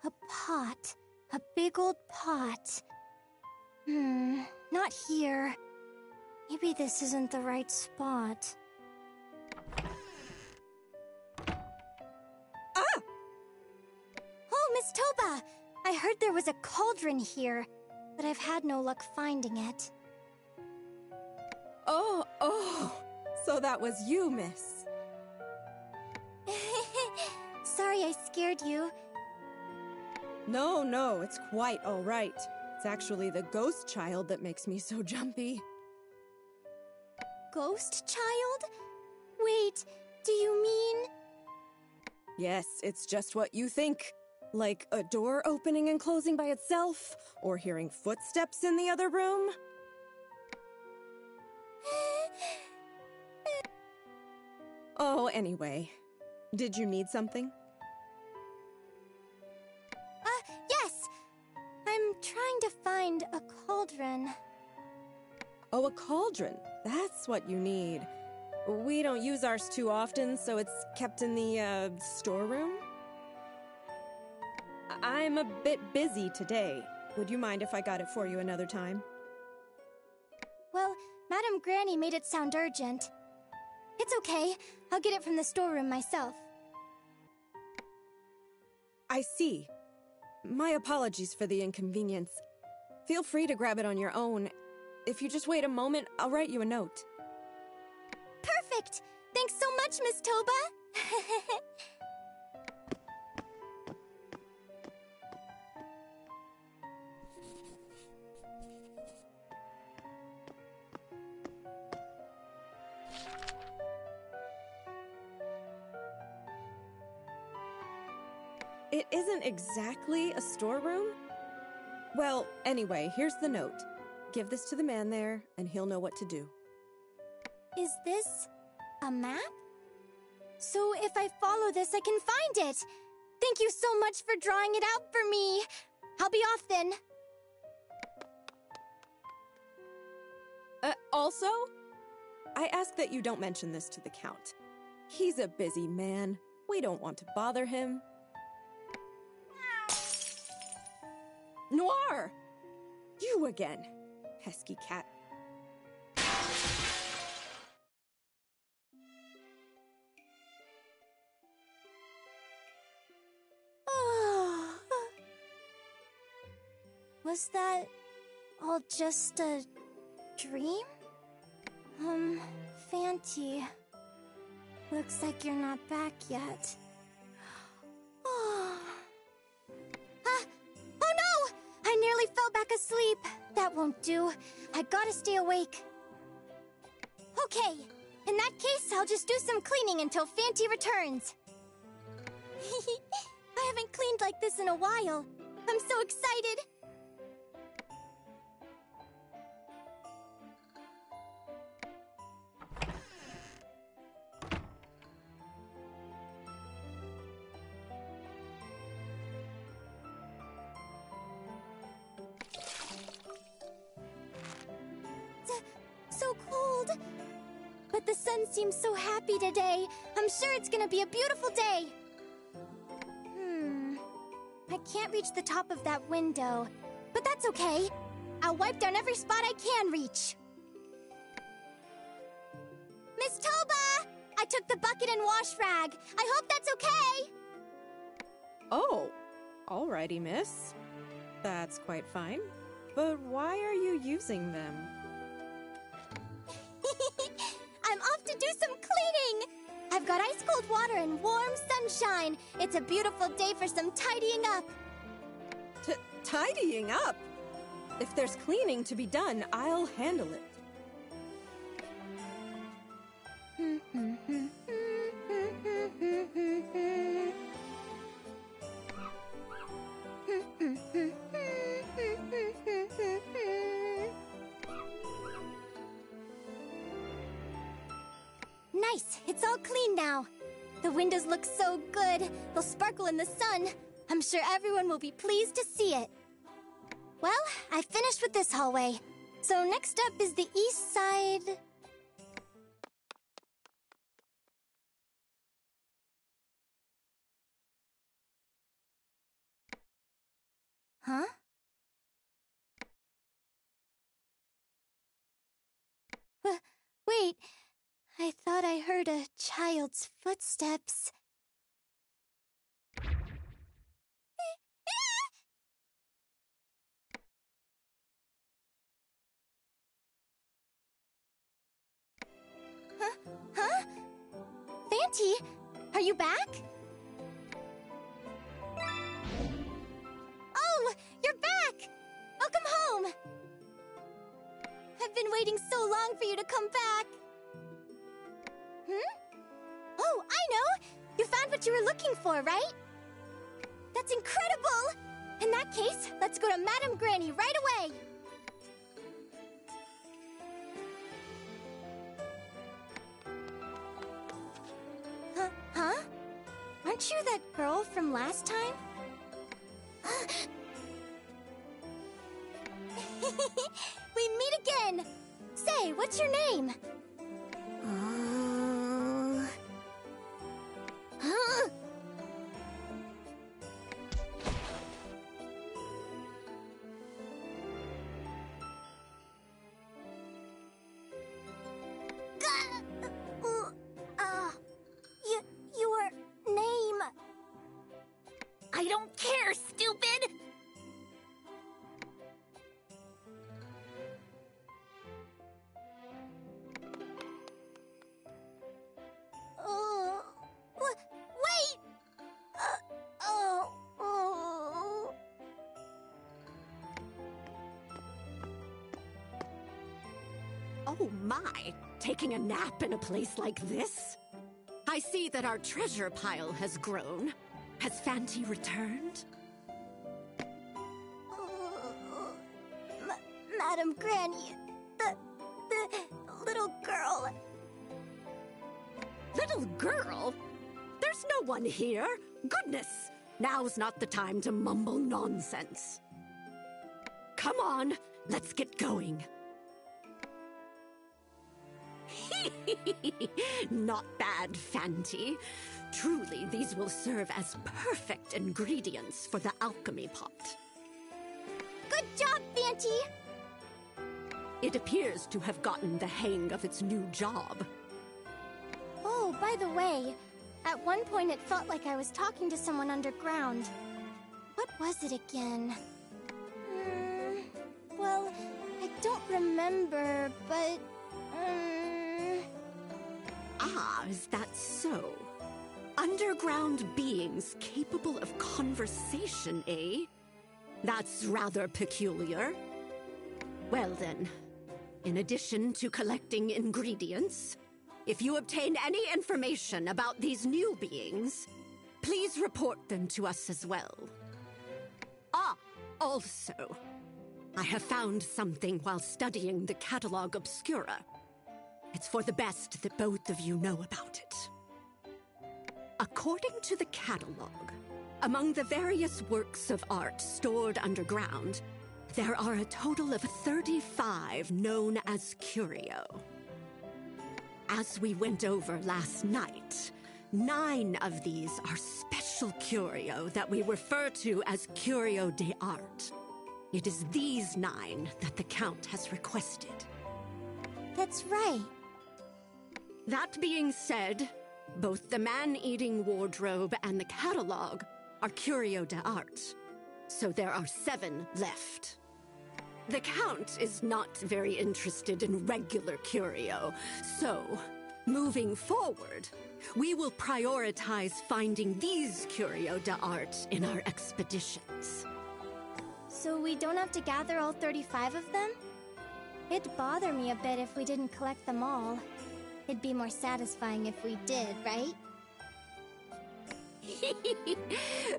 A pot. A big old pot. Not here. Maybe this isn't the right spot. Ah! Oh, Miss Toba! I heard there was a cauldron here, but I've had no luck finding it. Oh, so that was you, miss. Sorry I scared you. No, it's quite all right. It's actually the ghost child that makes me so jumpy. Ghost child? Wait, do you mean... Yes, it's just what you think. Like a door opening and closing by itself, or hearing footsteps in the other room. Oh, anyway. Did you need something? Trying to find a cauldron. Oh, a cauldron. That's what you need. We don't use ours too often, so it's kept in the, storeroom. I'm a bit busy today. Would you mind if I got it for you another time? Well, Madame Granny made it sound urgent. It's okay. I'll get it from the storeroom myself. I see. My apologies for the inconvenience. Feel free to grab it on your own. If you just wait a moment, I'll write you a note. Perfect! Thanks so much, Miss Toba! It isn't exactly a storeroom. Well, anyway, here's the note. Give this to the man there, and he'll know what to do. Is this a map? So if I follow this, I can find it! Thank you so much for drawing it out for me! I'll be off then. Also, I ask that you don't mention this to the Count. He's a busy man. We don't want to bother him. Noir! You again, pesky cat. Was that all just a dream? Fanty. Looks like you're not back yet. Sleep. That won't do. I gotta stay awake. Okay, in that case, I'll just do some cleaning until Fanty returns. I haven't cleaned like this in a while. I'm so excited. The sun seems so happy today. I'm sure it's gonna be a beautiful day. I can't reach the top of that window, but that's okay. I'll wipe down every spot I can reach. Miss Toba! I took the bucket and wash rag. I hope that's okay. Oh, alrighty, miss. That's quite fine. But why are you using them? I'm off to do some cleaning! I've got ice-cold water and warm sunshine. It's a beautiful day for some tidying up. Tidying up? If there's cleaning to be done, I'll handle it. Nice, it's all clean now. The windows look so good. They'll sparkle in the sun. I'm sure everyone will be pleased to see it. Well, I finished with this hallway. So next up is the east side... Huh? Wait, I thought I heard a child's footsteps. Huh? Fanti, are you back? Oh, you're back! Welcome home! I've been waiting so long for you to come back. Oh, I know! You found what you were looking for, right? That's incredible! In that case, let's go to Madame Granny right away! Huh? Aren't you that girl from last time? We meet again! Say, what's your name? Huh? Your name... I don't care, stupid! Oh my! Taking a nap in a place like this? I see that our treasure pile has grown. Has Fanti returned? Madam Granny, the little girl. Little girl? There's no one here. Goodness, now's not the time to mumble nonsense. Come on, let's get going. Not bad, Fanti. Truly, these will serve as perfect ingredients for the alchemy pot. Good job, Fanti! It appears to have gotten the hang of its new job. Oh, by the way, at one point it felt like I was talking to someone underground. What was it again? Well, I don't remember, but... Ah, is that so? Underground beings capable of conversation, eh? That's rather peculiar. Well then, in addition to collecting ingredients, if you obtain any information about these new beings, please report them to us as well. Ah, also, I have found something while studying the Catalogue Obscura. It's for the best that both of you know about it. According to the catalogue, among the various works of art stored underground, there are a total of 35 known as curio. As we went over last night, 9 of these are special curio that we refer to as Curio d'Art. It is these 9 that the Count has requested. That's right. That being said, both the man-eating wardrobe and the catalogue are Curio d'Art, so there are 7 left. The Count is not very interested in regular curio, so moving forward, we will prioritize finding these Curio d'Art in our expeditions. So we don't have to gather all 35 of them? It'd bother me a bit if we didn't collect them all. It'd be more satisfying if we did, right?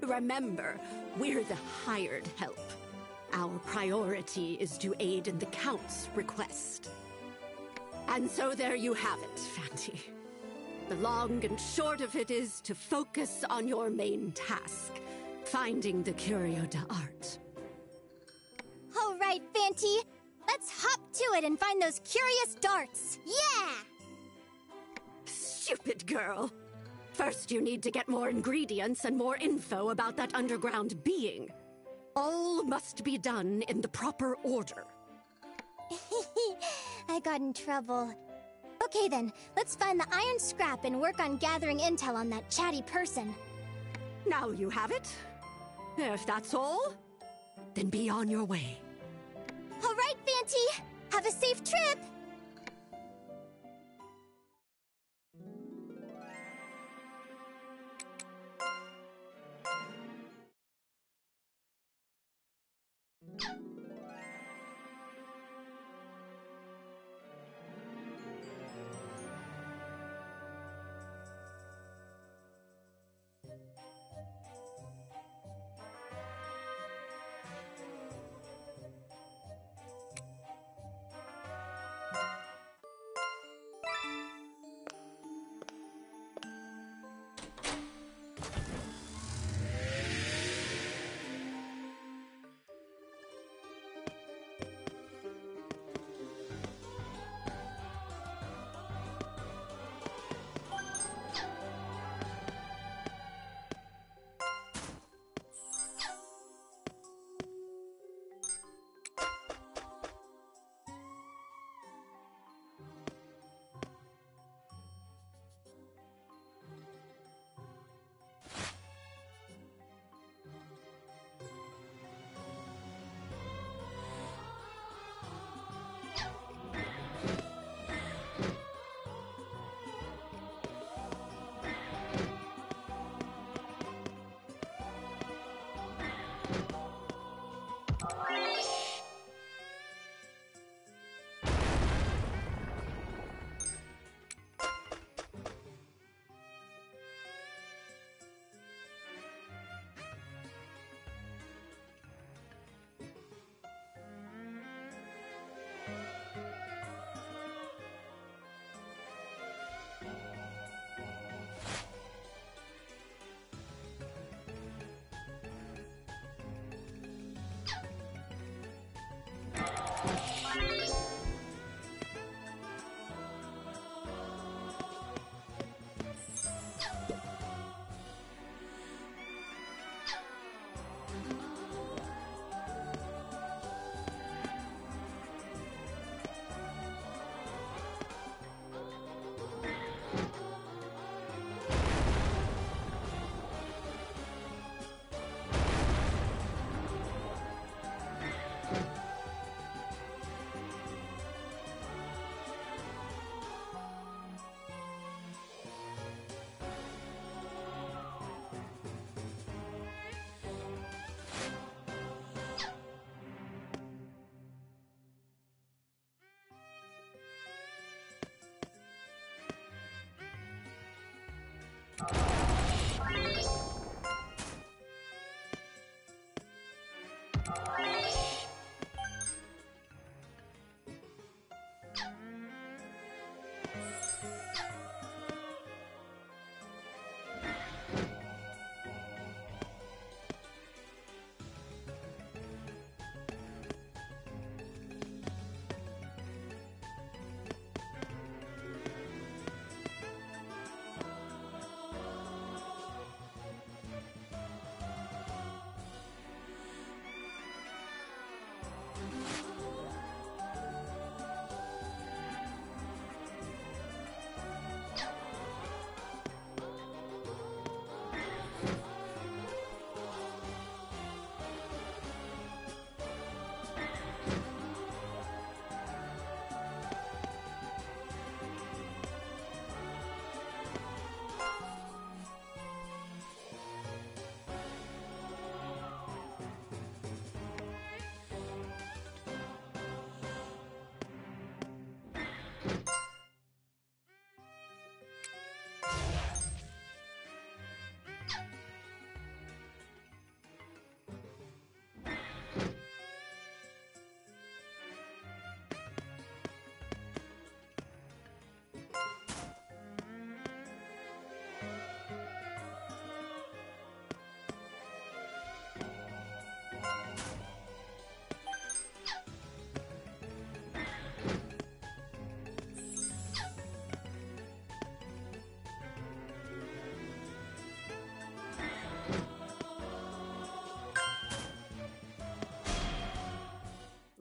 Remember, we're the hired help. Our priority is to aid in the Count's request. And so there you have it, Fanti. The long and short of it is to focus on your main task, finding the Curio d'Art. All right, Fanti. Let's hop to it and find those curious darts. Yeah! Stupid girl. First, you need to get more ingredients and more info about that underground being. All must be done in the proper order. I got in trouble. Okay then, let's find the iron scrap and work on gathering intel on that chatty person. Now you have it. If that's all, then be on your way. All right, Fanti. Have a safe trip.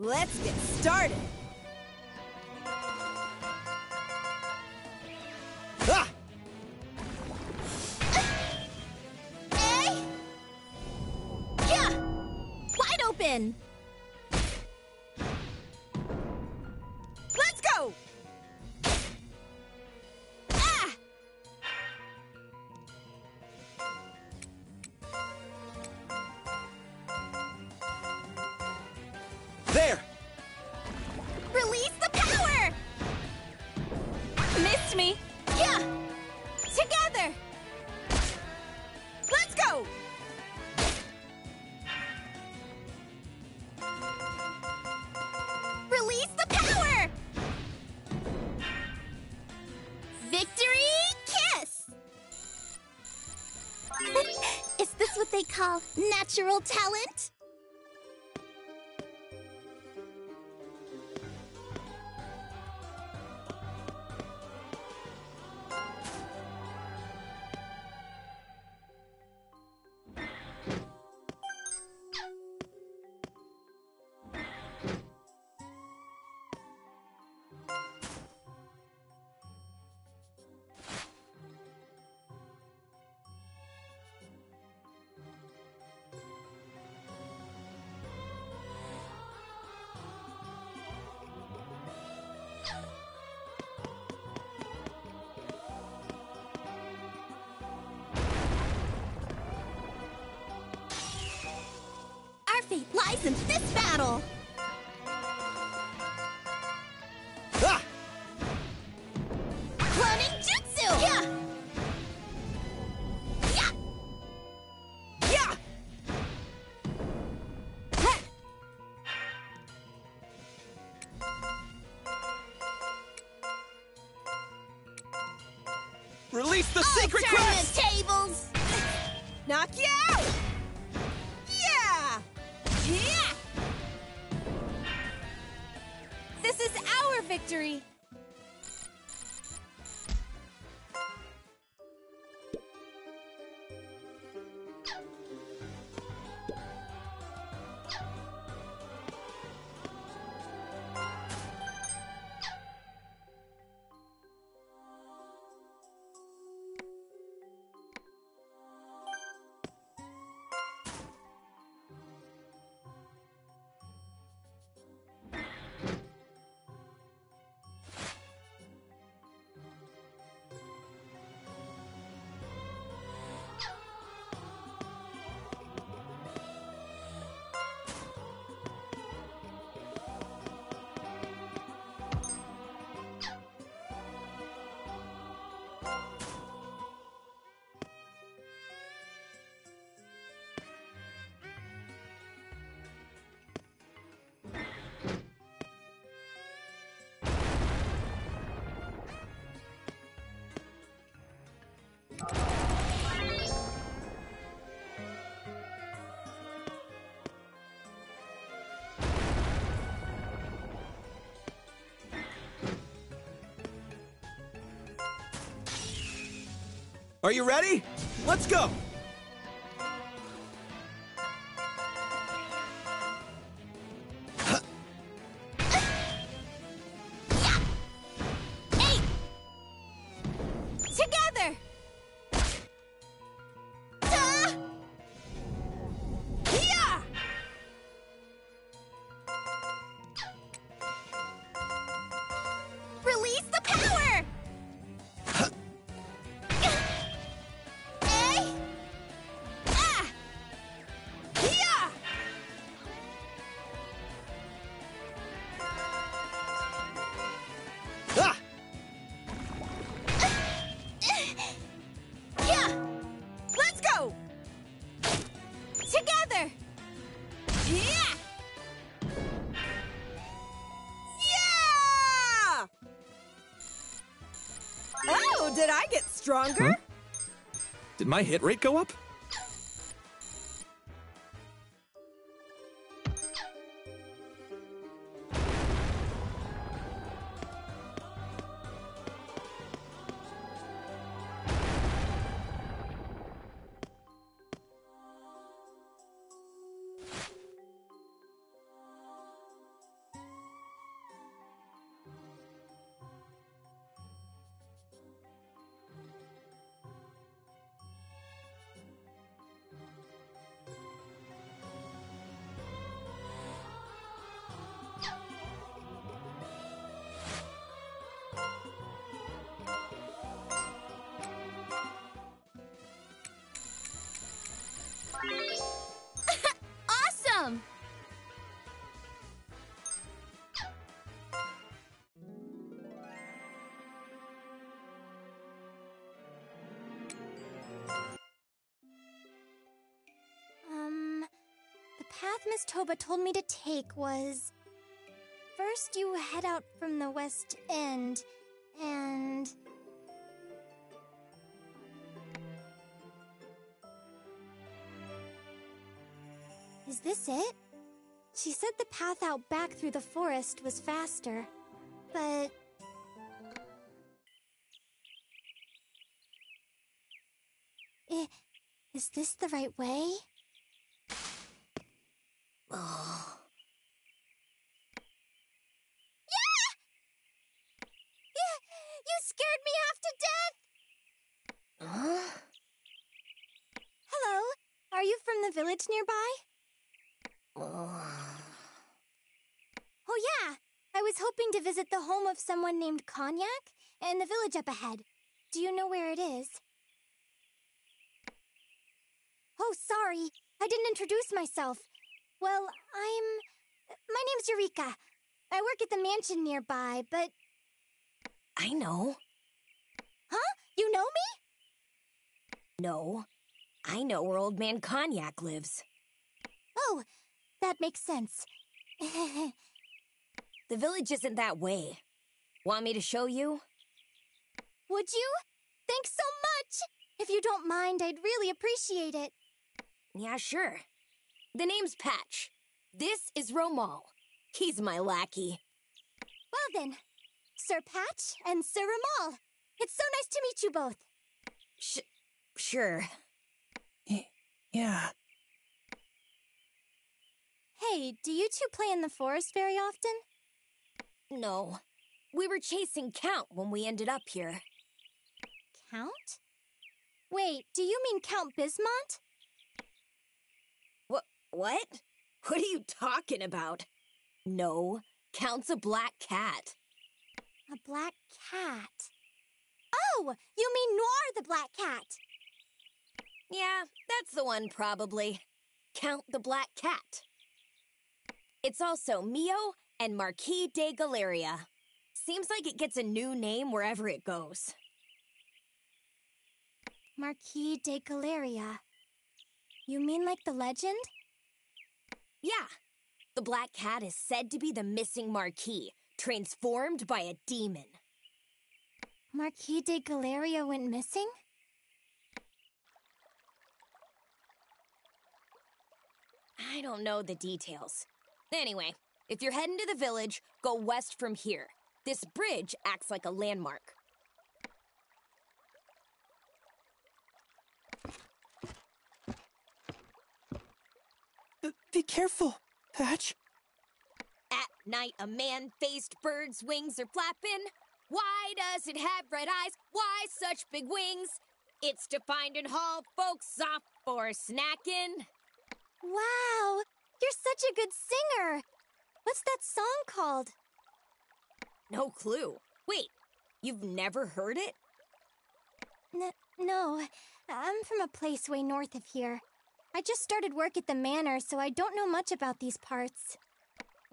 Let's get started. Ah! Hey! Yeah! Wide open. Let's go. Ah! There. Release the power. Missed me. Yeah! Together! Let's go! Release the power! Victory kiss! Is this what they call natural talent? Lies in this battle! Ah! Cloning jutsu! Yeah! Yeah! Yeah! Hey! Release the secret quest! Turn the tables! Knock you out! Yeah! This is our victory! Are you ready? Let's go! Did I get stronger? Huh? Did my hit rate go up? path Miss Toba told me to take was... First you head out from the west end, and... Is this it? She said the path out back through the forest was faster, but... Is this the right way? Oh. Yeah! Yeah! You scared me half to death! Huh? Hello? Are you from the village nearby? Oh yeah! I was hoping to visit the home of someone named Cognac and the village up ahead. Do you know where it is? Oh, sorry. I didn't introduce myself. Well, my name's Eureka. I work at the mansion nearby, but... I know. Huh? You know me? No. I know where Old Man Cognac lives. Oh, that makes sense. The village isn't that way. Want me to show you? Would you? Thanks so much! If you don't mind, I'd really appreciate it. Yeah, sure. The name's Patch. This is Romal. He's my lackey. Well then, Sir Patch and Sir Romal. It's so nice to meet you both. Sure. Yeah. Hey, do you two play in the forest very often? No. We were chasing Count when we ended up here. Count? Wait, do you mean Count Bismont? What? What are you talking about? No, Count's a black cat. A black cat? Oh, you mean Noir the black cat? Yeah, that's the one probably. Count the black cat. It's also Mio and Marquis de Galleria. Seems like it gets a new name wherever it goes. Marquis de Galleria. You mean like the legend? Yeah. The black cat is said to be the missing Marquis, transformed by a demon. Marquis de Galleria went missing? I don't know the details. Anyway, if you're heading to the village, go west from here. This bridge acts like a landmark. Be careful, Patch. At night, a man-faced bird's wings are flapping. Why does it have red eyes? Why such big wings? It's to find and haul folks off for snacking. Wow, you're such a good singer. What's that song called? No clue. Wait, you've never heard it? No, I'm from a place way north of here. I just started work at the manor, so I don't know much about these parts.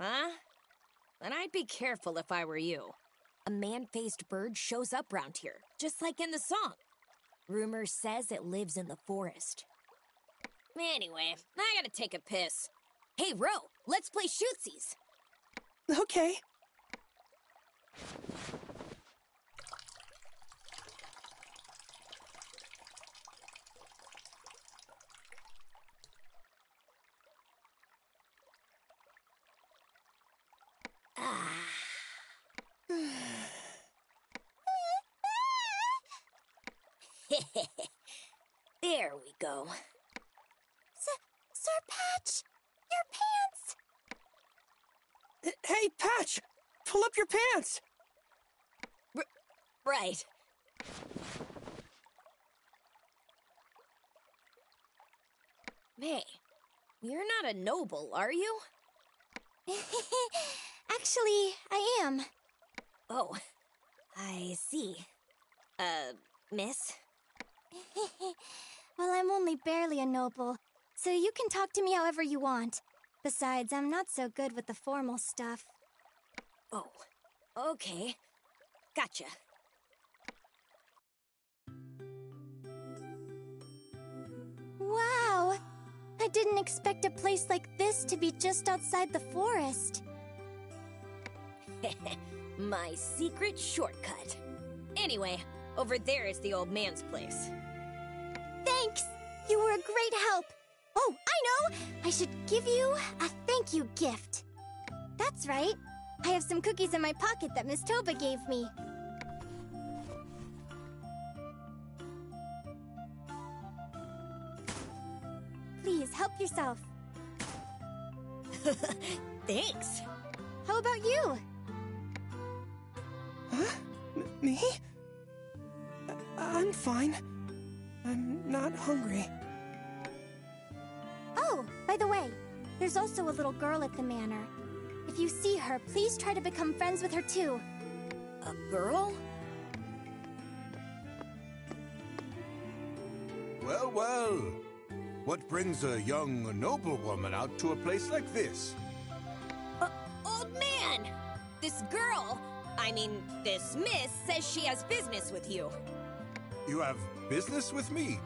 Huh? Then I'd be careful if I were you. A man-faced bird shows up round here, just like in the song. Rumor says it lives in the forest. Anyway, I gotta take a piss. Hey, Ro, let's play shootsies. Okay. There we go. Sir Patch, your pants! Hey, Patch! Pull up your pants! Right. May, you're not a noble, are you? Actually, I am. Oh, I see. Miss? Well, I'm only barely a noble, so you can talk to me however you want. Besides, I'm not so good with the formal stuff. Oh, okay. Gotcha. Wow! I didn't expect a place like this to be just outside the forest. My secret shortcut. Anyway, over there is the old man's place. Thanks! You were a great help. Oh, I know! I should give you a thank you gift. That's right. I have some cookies in my pocket that Miss Toba gave me. Please, help yourself. Thanks. How about you? Huh? Me? I'm fine. I'm not hungry. Oh, by the way, there's also a little girl at the manor. If you see her, please try to become friends with her too. A girl? Well, well. What brings a young noblewoman out to a place like this? Old man! This girl, I mean, this miss, says she has business with you. You have business with me?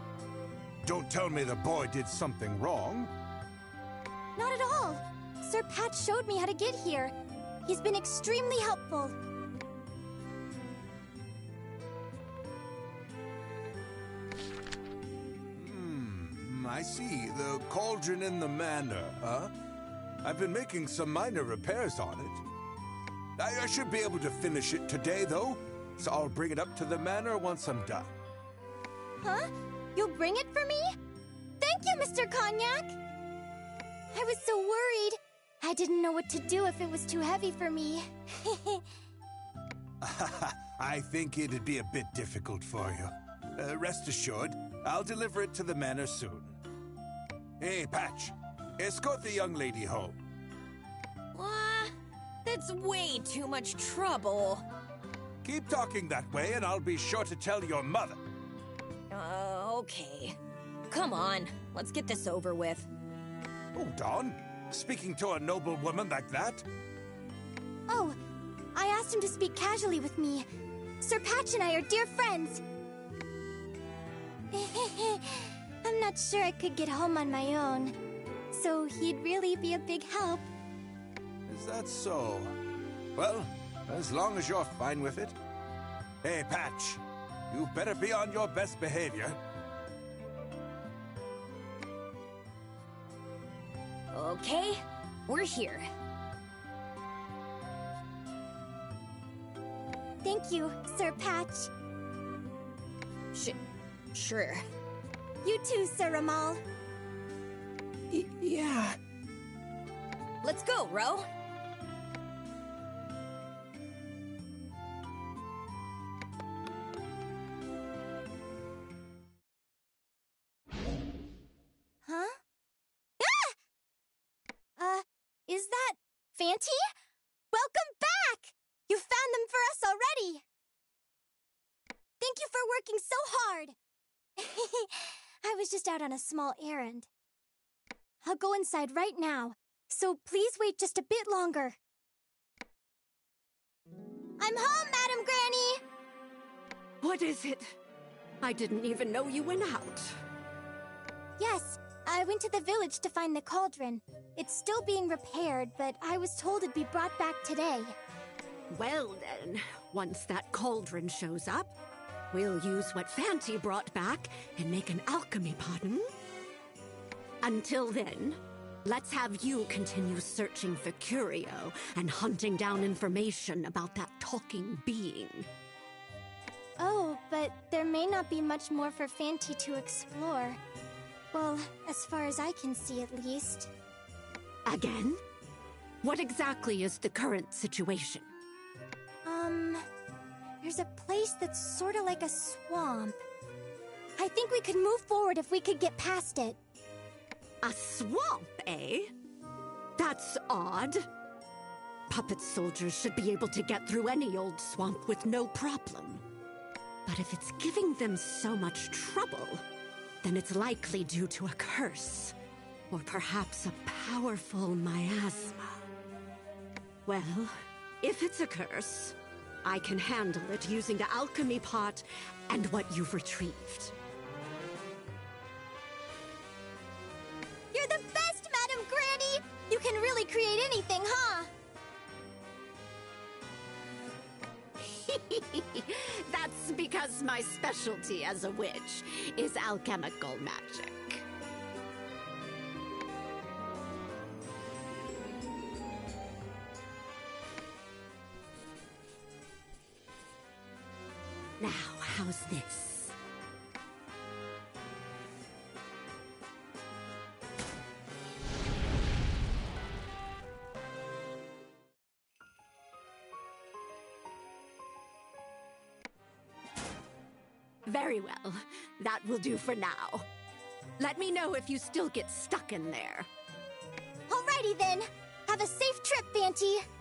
Don't tell me the boy did something wrong. Not at all. Sir Patch showed me how to get here. He's been extremely helpful. I see. The cauldron in the manor, huh? I've been making some minor repairs on it. I should be able to finish it today, though, so I'll bring it up to the manor once I'm done. Huh? You'll bring it for me? Thank you, Mr. Cognac! I was so worried. I didn't know what to do if it was too heavy for me. I think it'd be a bit difficult for you. Rest assured, I'll deliver it to the manor soon. Hey, Patch, escort the young lady home. That's way too much trouble. Keep talking that way, and I'll be sure to tell your mother. Okay. Come on, let's get this over with. Hold on. Speaking to a noblewoman like that? Oh, I asked him to speak casually with me. Sir Patch and I are dear friends. I'm not sure I could get home on my own, so he'd really be a big help. Is that so? Well, as long as you're fine with it. Hey, Patch, you better be on your best behavior. Okay, we're here. Thank you, Sir Patch. Sure. You too, Sir Romal. Yeah. Let's go, Ro. Huh? Ah! Is that Fanty? Welcome back! You found them for us already! Thank you for working so hard! I was just out on a small errand. I'll go inside right now, so please wait just a bit longer. I'm home, Madam Granny! What is it? I didn't even know you went out. Yes, I went to the village to find the cauldron. It's still being repaired, but I was told it'd be brought back today. Well then, once that cauldron shows up, we'll use what Fancy brought back and make an alchemy pot, hmm? Until then, let's have you continue searching for Curio and hunting down information about that talking being. Oh, but there may not be much more for Fancy to explore. Well, as far as I can see, at least. Again? What exactly is the current situation? There's a place that's sort of like a swamp. I think we could move forward if we could get past it. A swamp, eh? That's odd. Puppet soldiers should be able to get through any old swamp with no problem. But if it's giving them so much trouble, then it's likely due to a curse, or perhaps a powerful miasma. Well, if it's a curse, I can handle it using the alchemy pot and what you've retrieved. You're the That's because my specialty as a witch is alchemical magic. Now, how's this? Very well. That will do for now. Let me know if you still get stuck in there. Alrighty then. Have a safe trip, Banty.